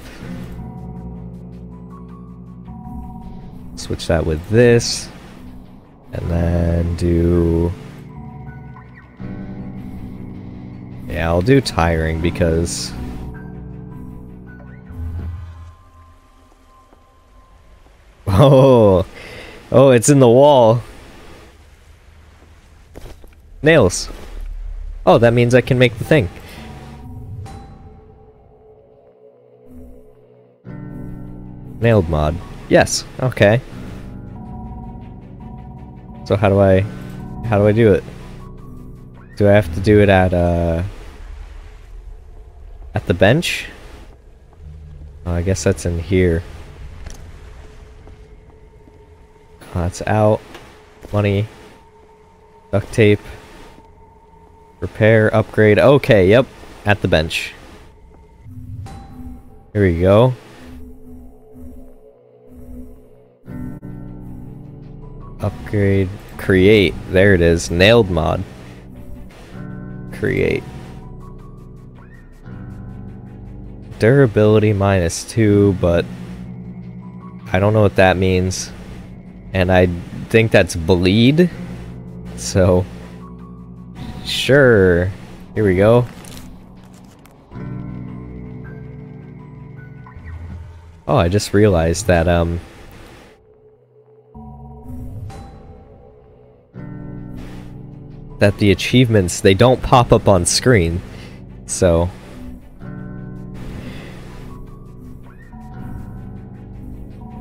Switch that with this. And then do... Yeah, I'll do tiring because... Oh! Oh, it's in the wall! Nails! Oh, that means I can make the thing. Nailed mod. Yes, okay. So how do I... how do I do it? Do I have to do it at, uh... at the bench? Oh, I guess that's in here. Oh, that's out. Money. Duct tape. Repair, upgrade. Okay, yep. At the bench. Here we go. Upgrade. Create. There it is. Nailed mod. Create. Durability minus two, but I don't know what that means. And I think that's bleed. So... sure. Here we go. Oh, I just realized that, um... that the achievements, they don't pop up on screen. So...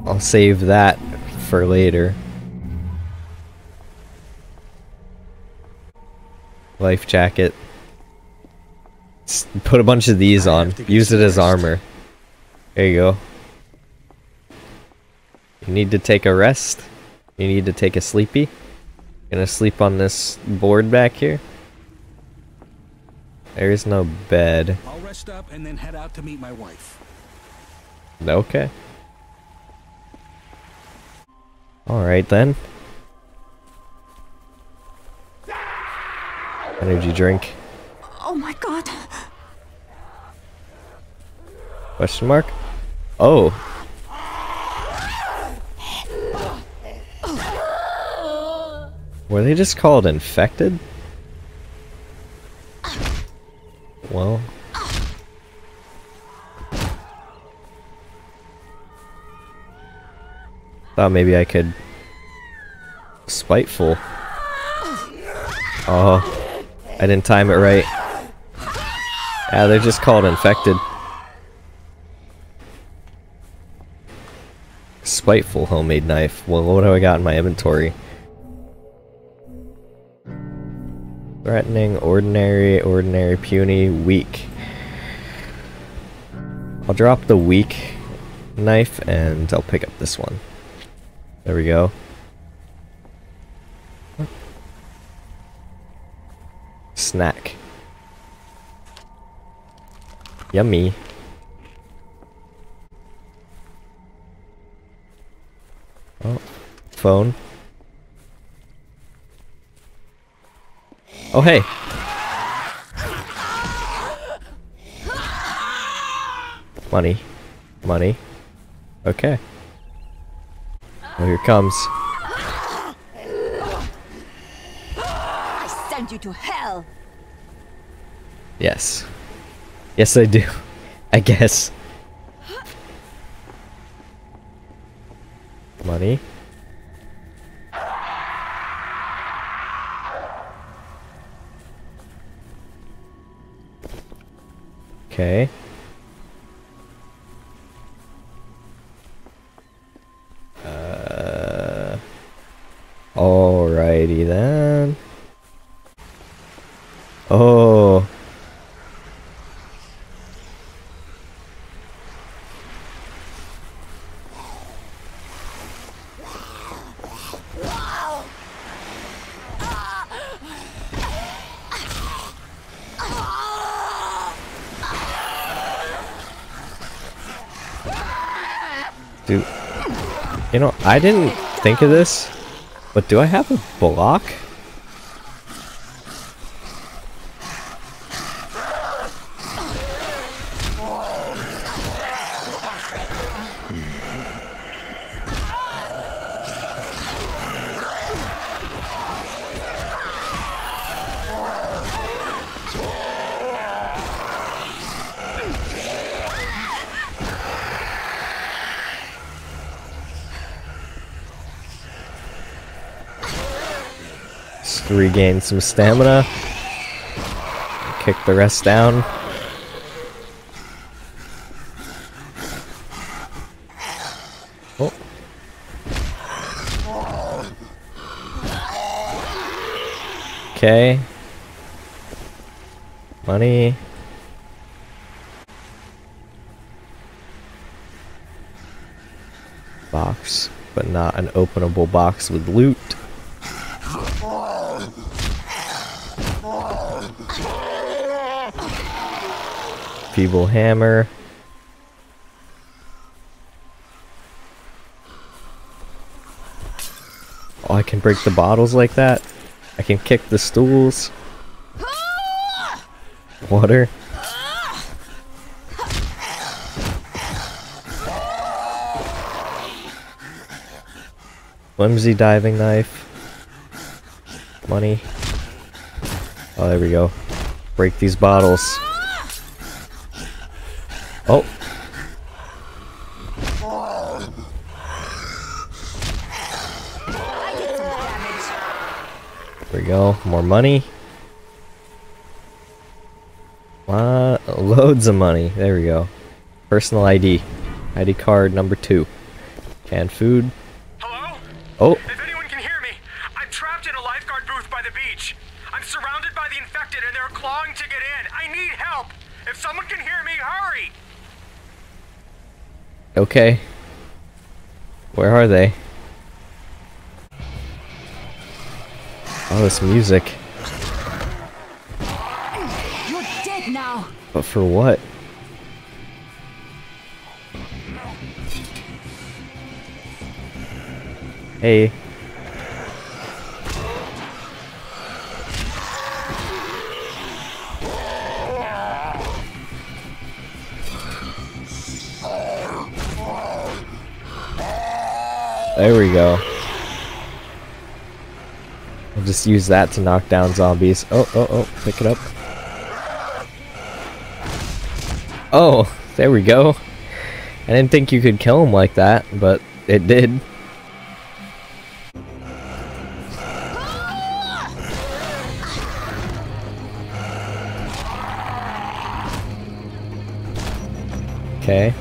I'll save that for later. Life jacket. Put a bunch of these on. Use it as armor. There you go. You need to take a rest. You need to take a sleepy. Gonna sleep on this board back here. There is no bed. I'll rest up and then head out to meet my wife. Okay. Alright then. Energy drink. Oh my god. Question mark? Oh. Were they just called infected? Well. Thought maybe I could... Spiteful. Oh. I didn't time it right. Yeah, they're just called infected. Spiteful homemade knife. Well, what do I got in my inventory? Threatening, ordinary, ordinary, puny, weak. I'll drop the weak knife and I'll pick up this one. There we go. Snack. Yummy. Oh, phone. Oh, hey. Money. Money. Okay. Well, here it comes. I send you to hell. Yes. Yes, I do. I guess. Money. Okay. Uh. Alrighty then. Oh. Dude, you know, I didn't think of this, but do I have a block? to regain some stamina. Kick the rest down. Oh. Okay. Money. Box, but not an openable box with loot. Feeble hammer. Oh, I can break the bottles like that. I can kick the stools. Water. Flimsy diving knife. Money. Oh, there we go. Break these bottles. Oh. There we go. More money. Uh, loads of money. There we go. Personal I D. I D card number two. Canned food. Oh. If anyone can hear me, I'm trapped in a lifeguard booth by the beach. I'm surrounded by the infected and they're clawing to get in. I need help. If someone can hear me, hurry. Okay. Where are they? Oh, this music. You're dead now. But for what? Hey. There we go. I'll just use that to knock down zombies. Oh, oh, oh, pick it up. Oh, there we go. I didn't think you could kill him like that, but it did. Okay.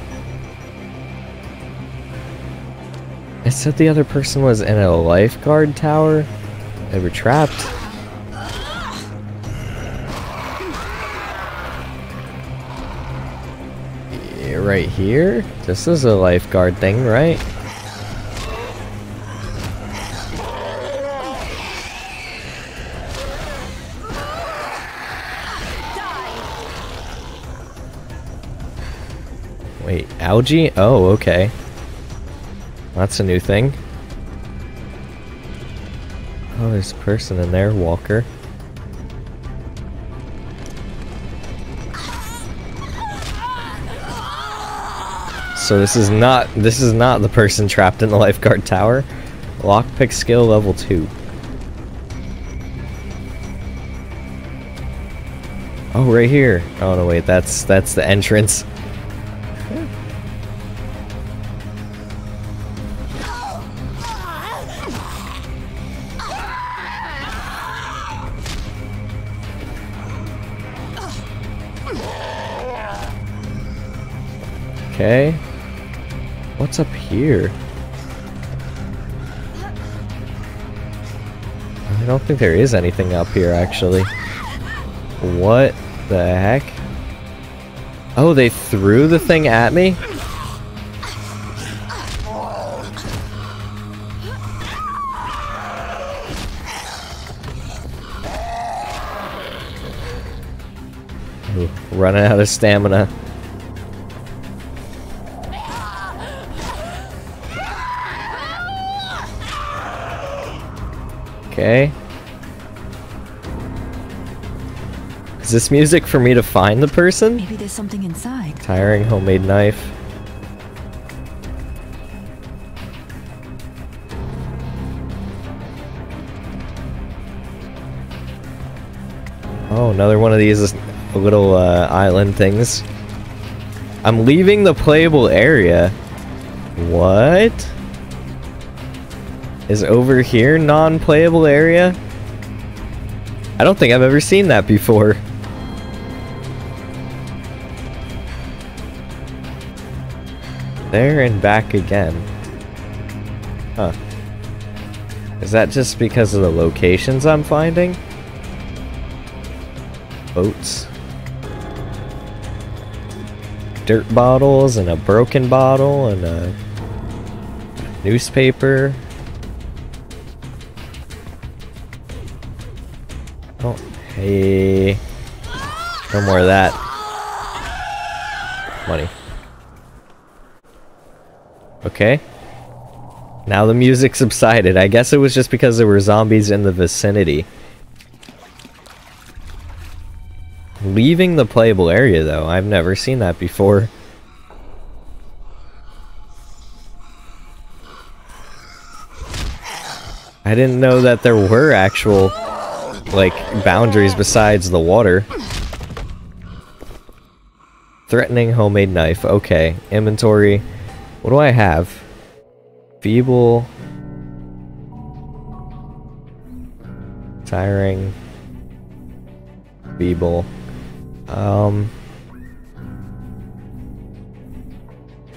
It said the other person was in a lifeguard tower. They were trapped. Yeah, right here? This is a lifeguard thing, right? Wait, algae? Oh, okay. That's a new thing. Oh, there's a person in there, Walker. So this is not this is not the person trapped in the lifeguard tower. Lockpick skill level two. Oh, right here. Oh no, wait, that's that's the entrance. Okay. What's up here? I don't think there is anything up here, actually. What the heck? Oh, they threw the thing at me? Ooh, running out of stamina. Okay. Is this music for me to find the person? Maybe there's something inside. Tiring homemade knife. Oh, another one of these little uh, island things. I'm leaving the playable area. What? Is over here non-playable area? I don't think I've ever seen that before. There and back again. Huh. Is that just because of the locations I'm finding? Boats. Dirt bottles and a broken bottle and a newspaper. Oh, hey. No more of that. Money. Okay. Now the music subsided. I guess it was just because there were zombies in the vicinity. Leaving the playable area, though. I've never seen that before. I didn't know that there were actual, like, boundaries besides the water. Threatening homemade knife. Okay. Inventory. What do I have? Feeble. Tiring. Feeble. Um.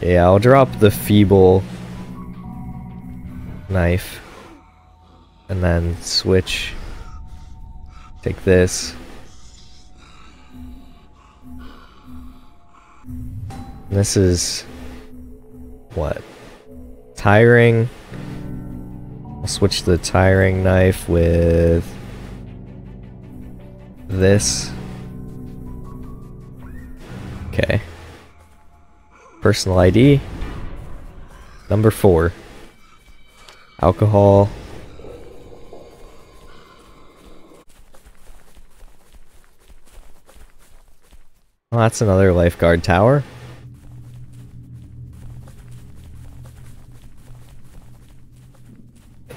Yeah, I'll drop the feeble knife. And then switch. Take this. This is... what? Tiring. I'll switch the tiring knife with this. Okay. Personal I D. Number four. Alcohol. Well, that's another lifeguard tower.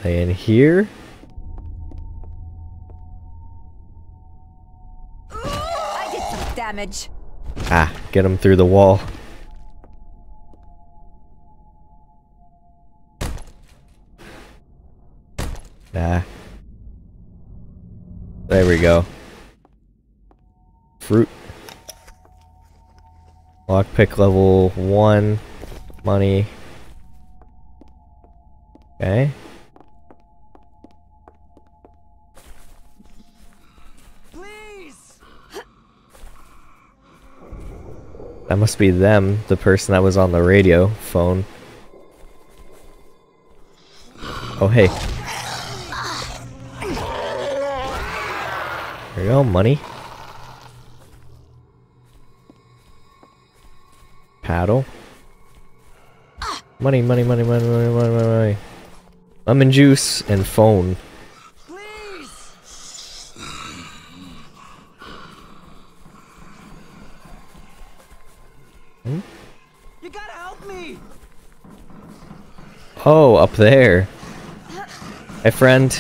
In here. I did some damage. Ah, get him through the wall. Nah. There we go. Fruit. Lockpick level one. Money. Okay. That must be them, the person that was on the radio phone. Oh, hey. There you go, money. Paddle. Money, money, money, money, money, money, money, money. Lemon juice and phone. Oh, up there. Hey, friend.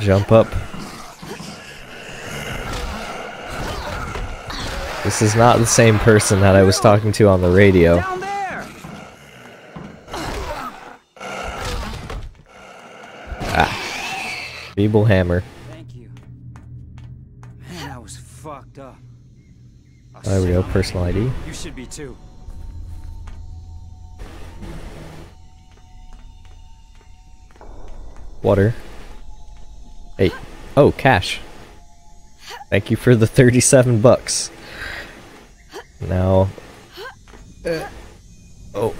Jump up. This is not the same person that I was talking to on the radio. Ah. Feeble hammer. Thank you. Man, that was fucked up. There we go, personal I D. You should be too. Water. Hey. Oh, cash. Thank you for the thirty-seven bucks. Now. Uh, oh.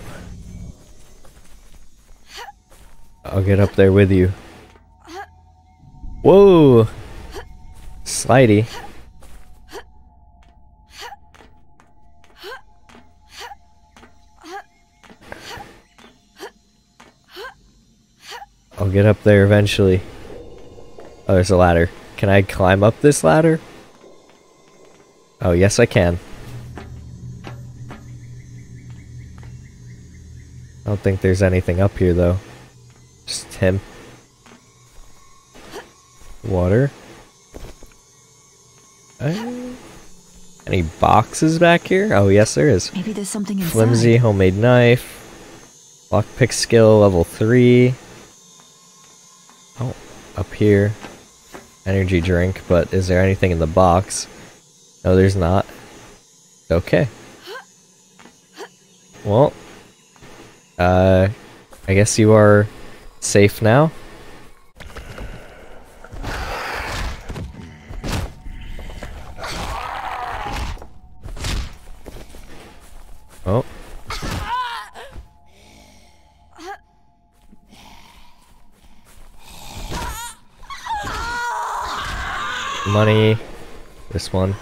I'll get up there with you. Whoa! Slidey. I'll get up there eventually. Oh, there's a ladder. Can I climb up this ladder? Oh, yes I can. I don't think there's anything up here, though. Just him. Water. Uh, any boxes back here? Oh, yes there is. Maybe there's something inside. Flimsy homemade knife. Lockpick skill level three. Oh, up here. Energy drink, but is there anything in the box? No, there's not. Okay. Well, uh, I guess you are safe now. Oh. Money. This one.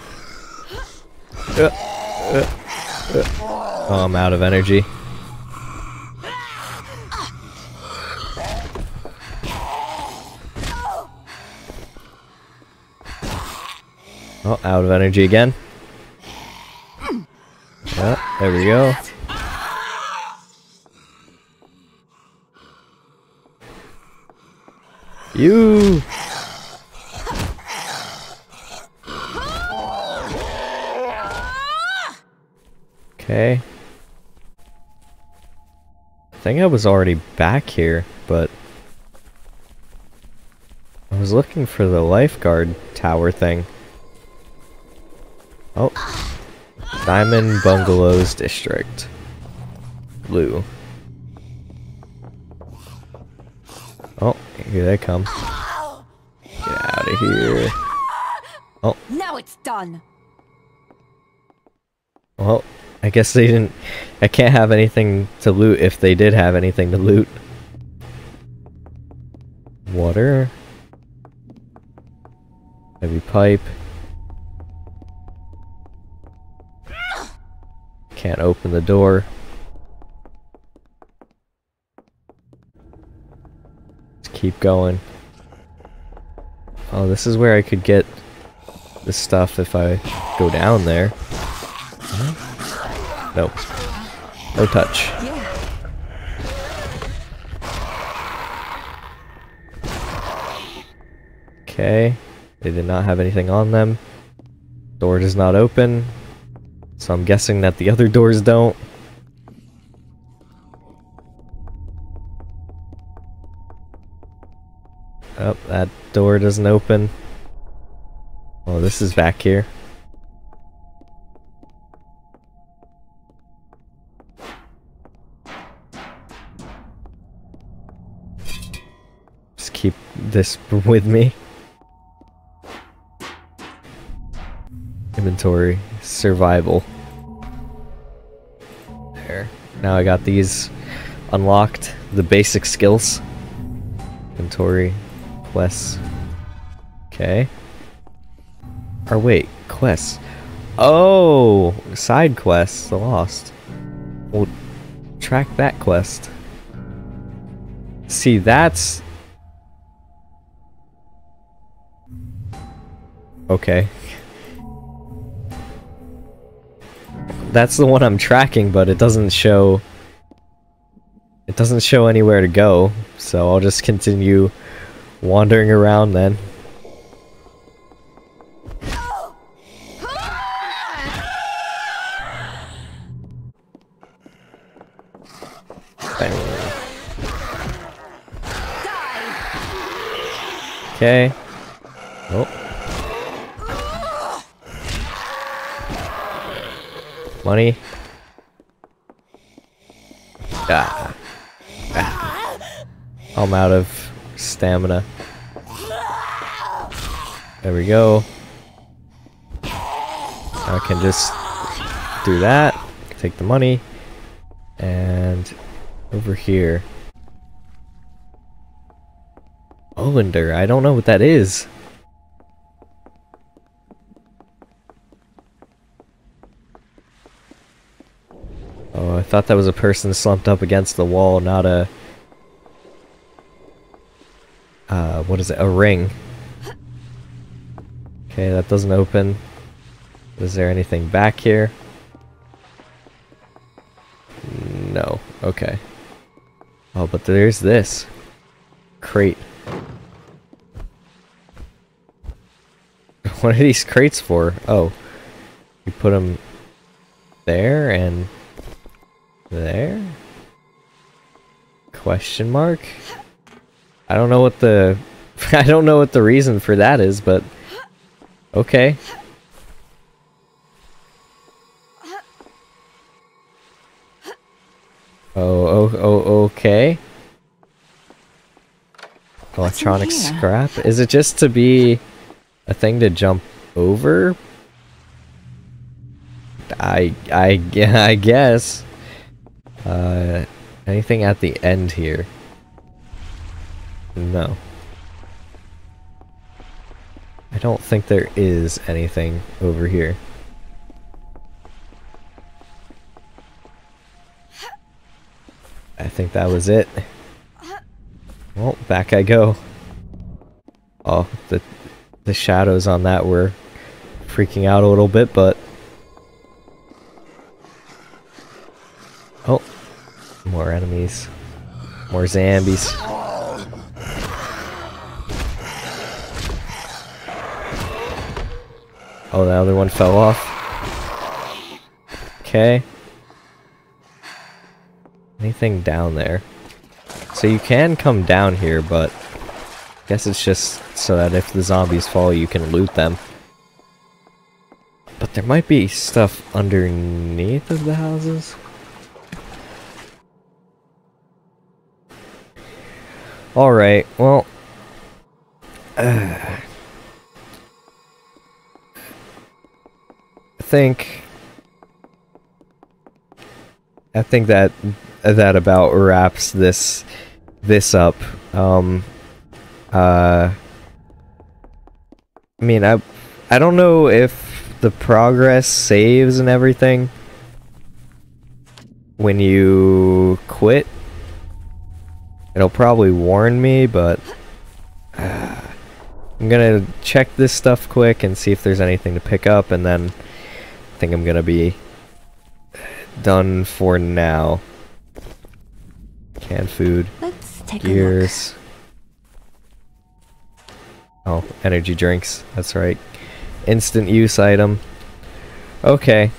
Uh, uh, uh. Oh, I'm out of energy. Oh, out of energy again. Oh, there we go. You. Okay. I think I was already back here, but I was looking for the lifeguard tower thing. Oh. Diamond Bungalows District. Blue. Oh, here they come. Get out of here. Oh. Now it's done. Well, I guess they didn't. I can't have anything to loot if they did have anything to loot. Water. Heavy pipe. Can't open the door. Let's keep going. Oh, this is where I could get the stuff if I go down there. Nope. No touch. Okay. They did not have anything on them. Door does not open. So I'm guessing that the other doors don't. Oh, that door doesn't open. Oh, this is back here. Just keep this with me. Inventory. Survival. There. Now I got these unlocked. The basic skills. Inventory. Quests. Okay. Or wait. Quests. Oh! Side quests. The Lost. We'll track that quest. See, that's... Okay. That's the one I'm tracking, but it doesn't show... It doesn't show anywhere to go, so I'll just continue wandering around then. Okay. Oh. Money. Ah. Ah. I'm out of stamina. There we go. I can just do that. Take the money. And over here. Olander. I don't know what that is. Oh, I thought that was a person slumped up against the wall, not a... Uh, what is it? A ring. Okay, that doesn't open. Is there anything back here? No. Okay. Oh, but there's this. Crate. What are these crates for? Oh. You put them... there, and... there? Question mark? I don't know what the... I don't know what the reason for that is, but... Okay. Oh, oh, oh, okay. Electronic scrap? Is it just to be a thing to jump over? I, I, I guess. Uh, anything at the end here? No. I don't think there is anything over here. I think that was it. Well, back I go. Oh, the the shadows on that were freaking out a little bit, but... Oh, more enemies. More zombies. Oh, the other one fell off. Okay. Anything down there? So you can come down here, but I guess it's just so that if the zombies fall, you can loot them. But there might be stuff underneath of the houses. Alright, well... Uh, I think... I think that that about wraps this this up. Um, uh, I mean, I I don't know if the progress saves and everything when you quit. It'll probably warn me, but uh, I'm gonna check this stuff quick and see if there's anything to pick up, and then I think I'm gonna be done for now. Canned food. Let's take gears. A look. Oh, energy drinks. That's right. Instant use item. Okay.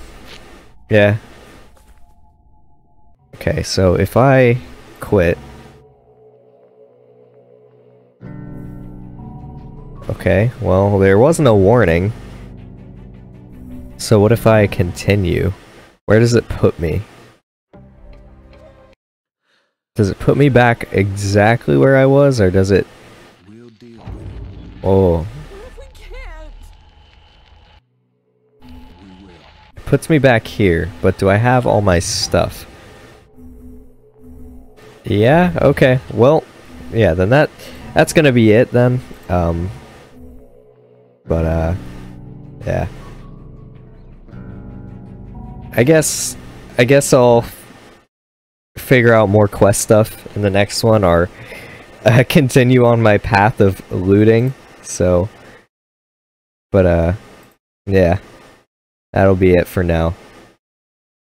Yeah. Okay, so if I quit. Okay, well, there wasn't a warning. So what if I continue? Where does it put me? Does it put me back exactly where I was, or does it... Oh. It puts me back here, but do I have all my stuff? Yeah? Okay. Well, yeah, then that... That's gonna be it, then. Um... But, uh... Yeah. I guess... I guess I'll... figure out more quest stuff in the next one, or uh, continue on my path of looting. So, but uh, yeah, that'll be it for now.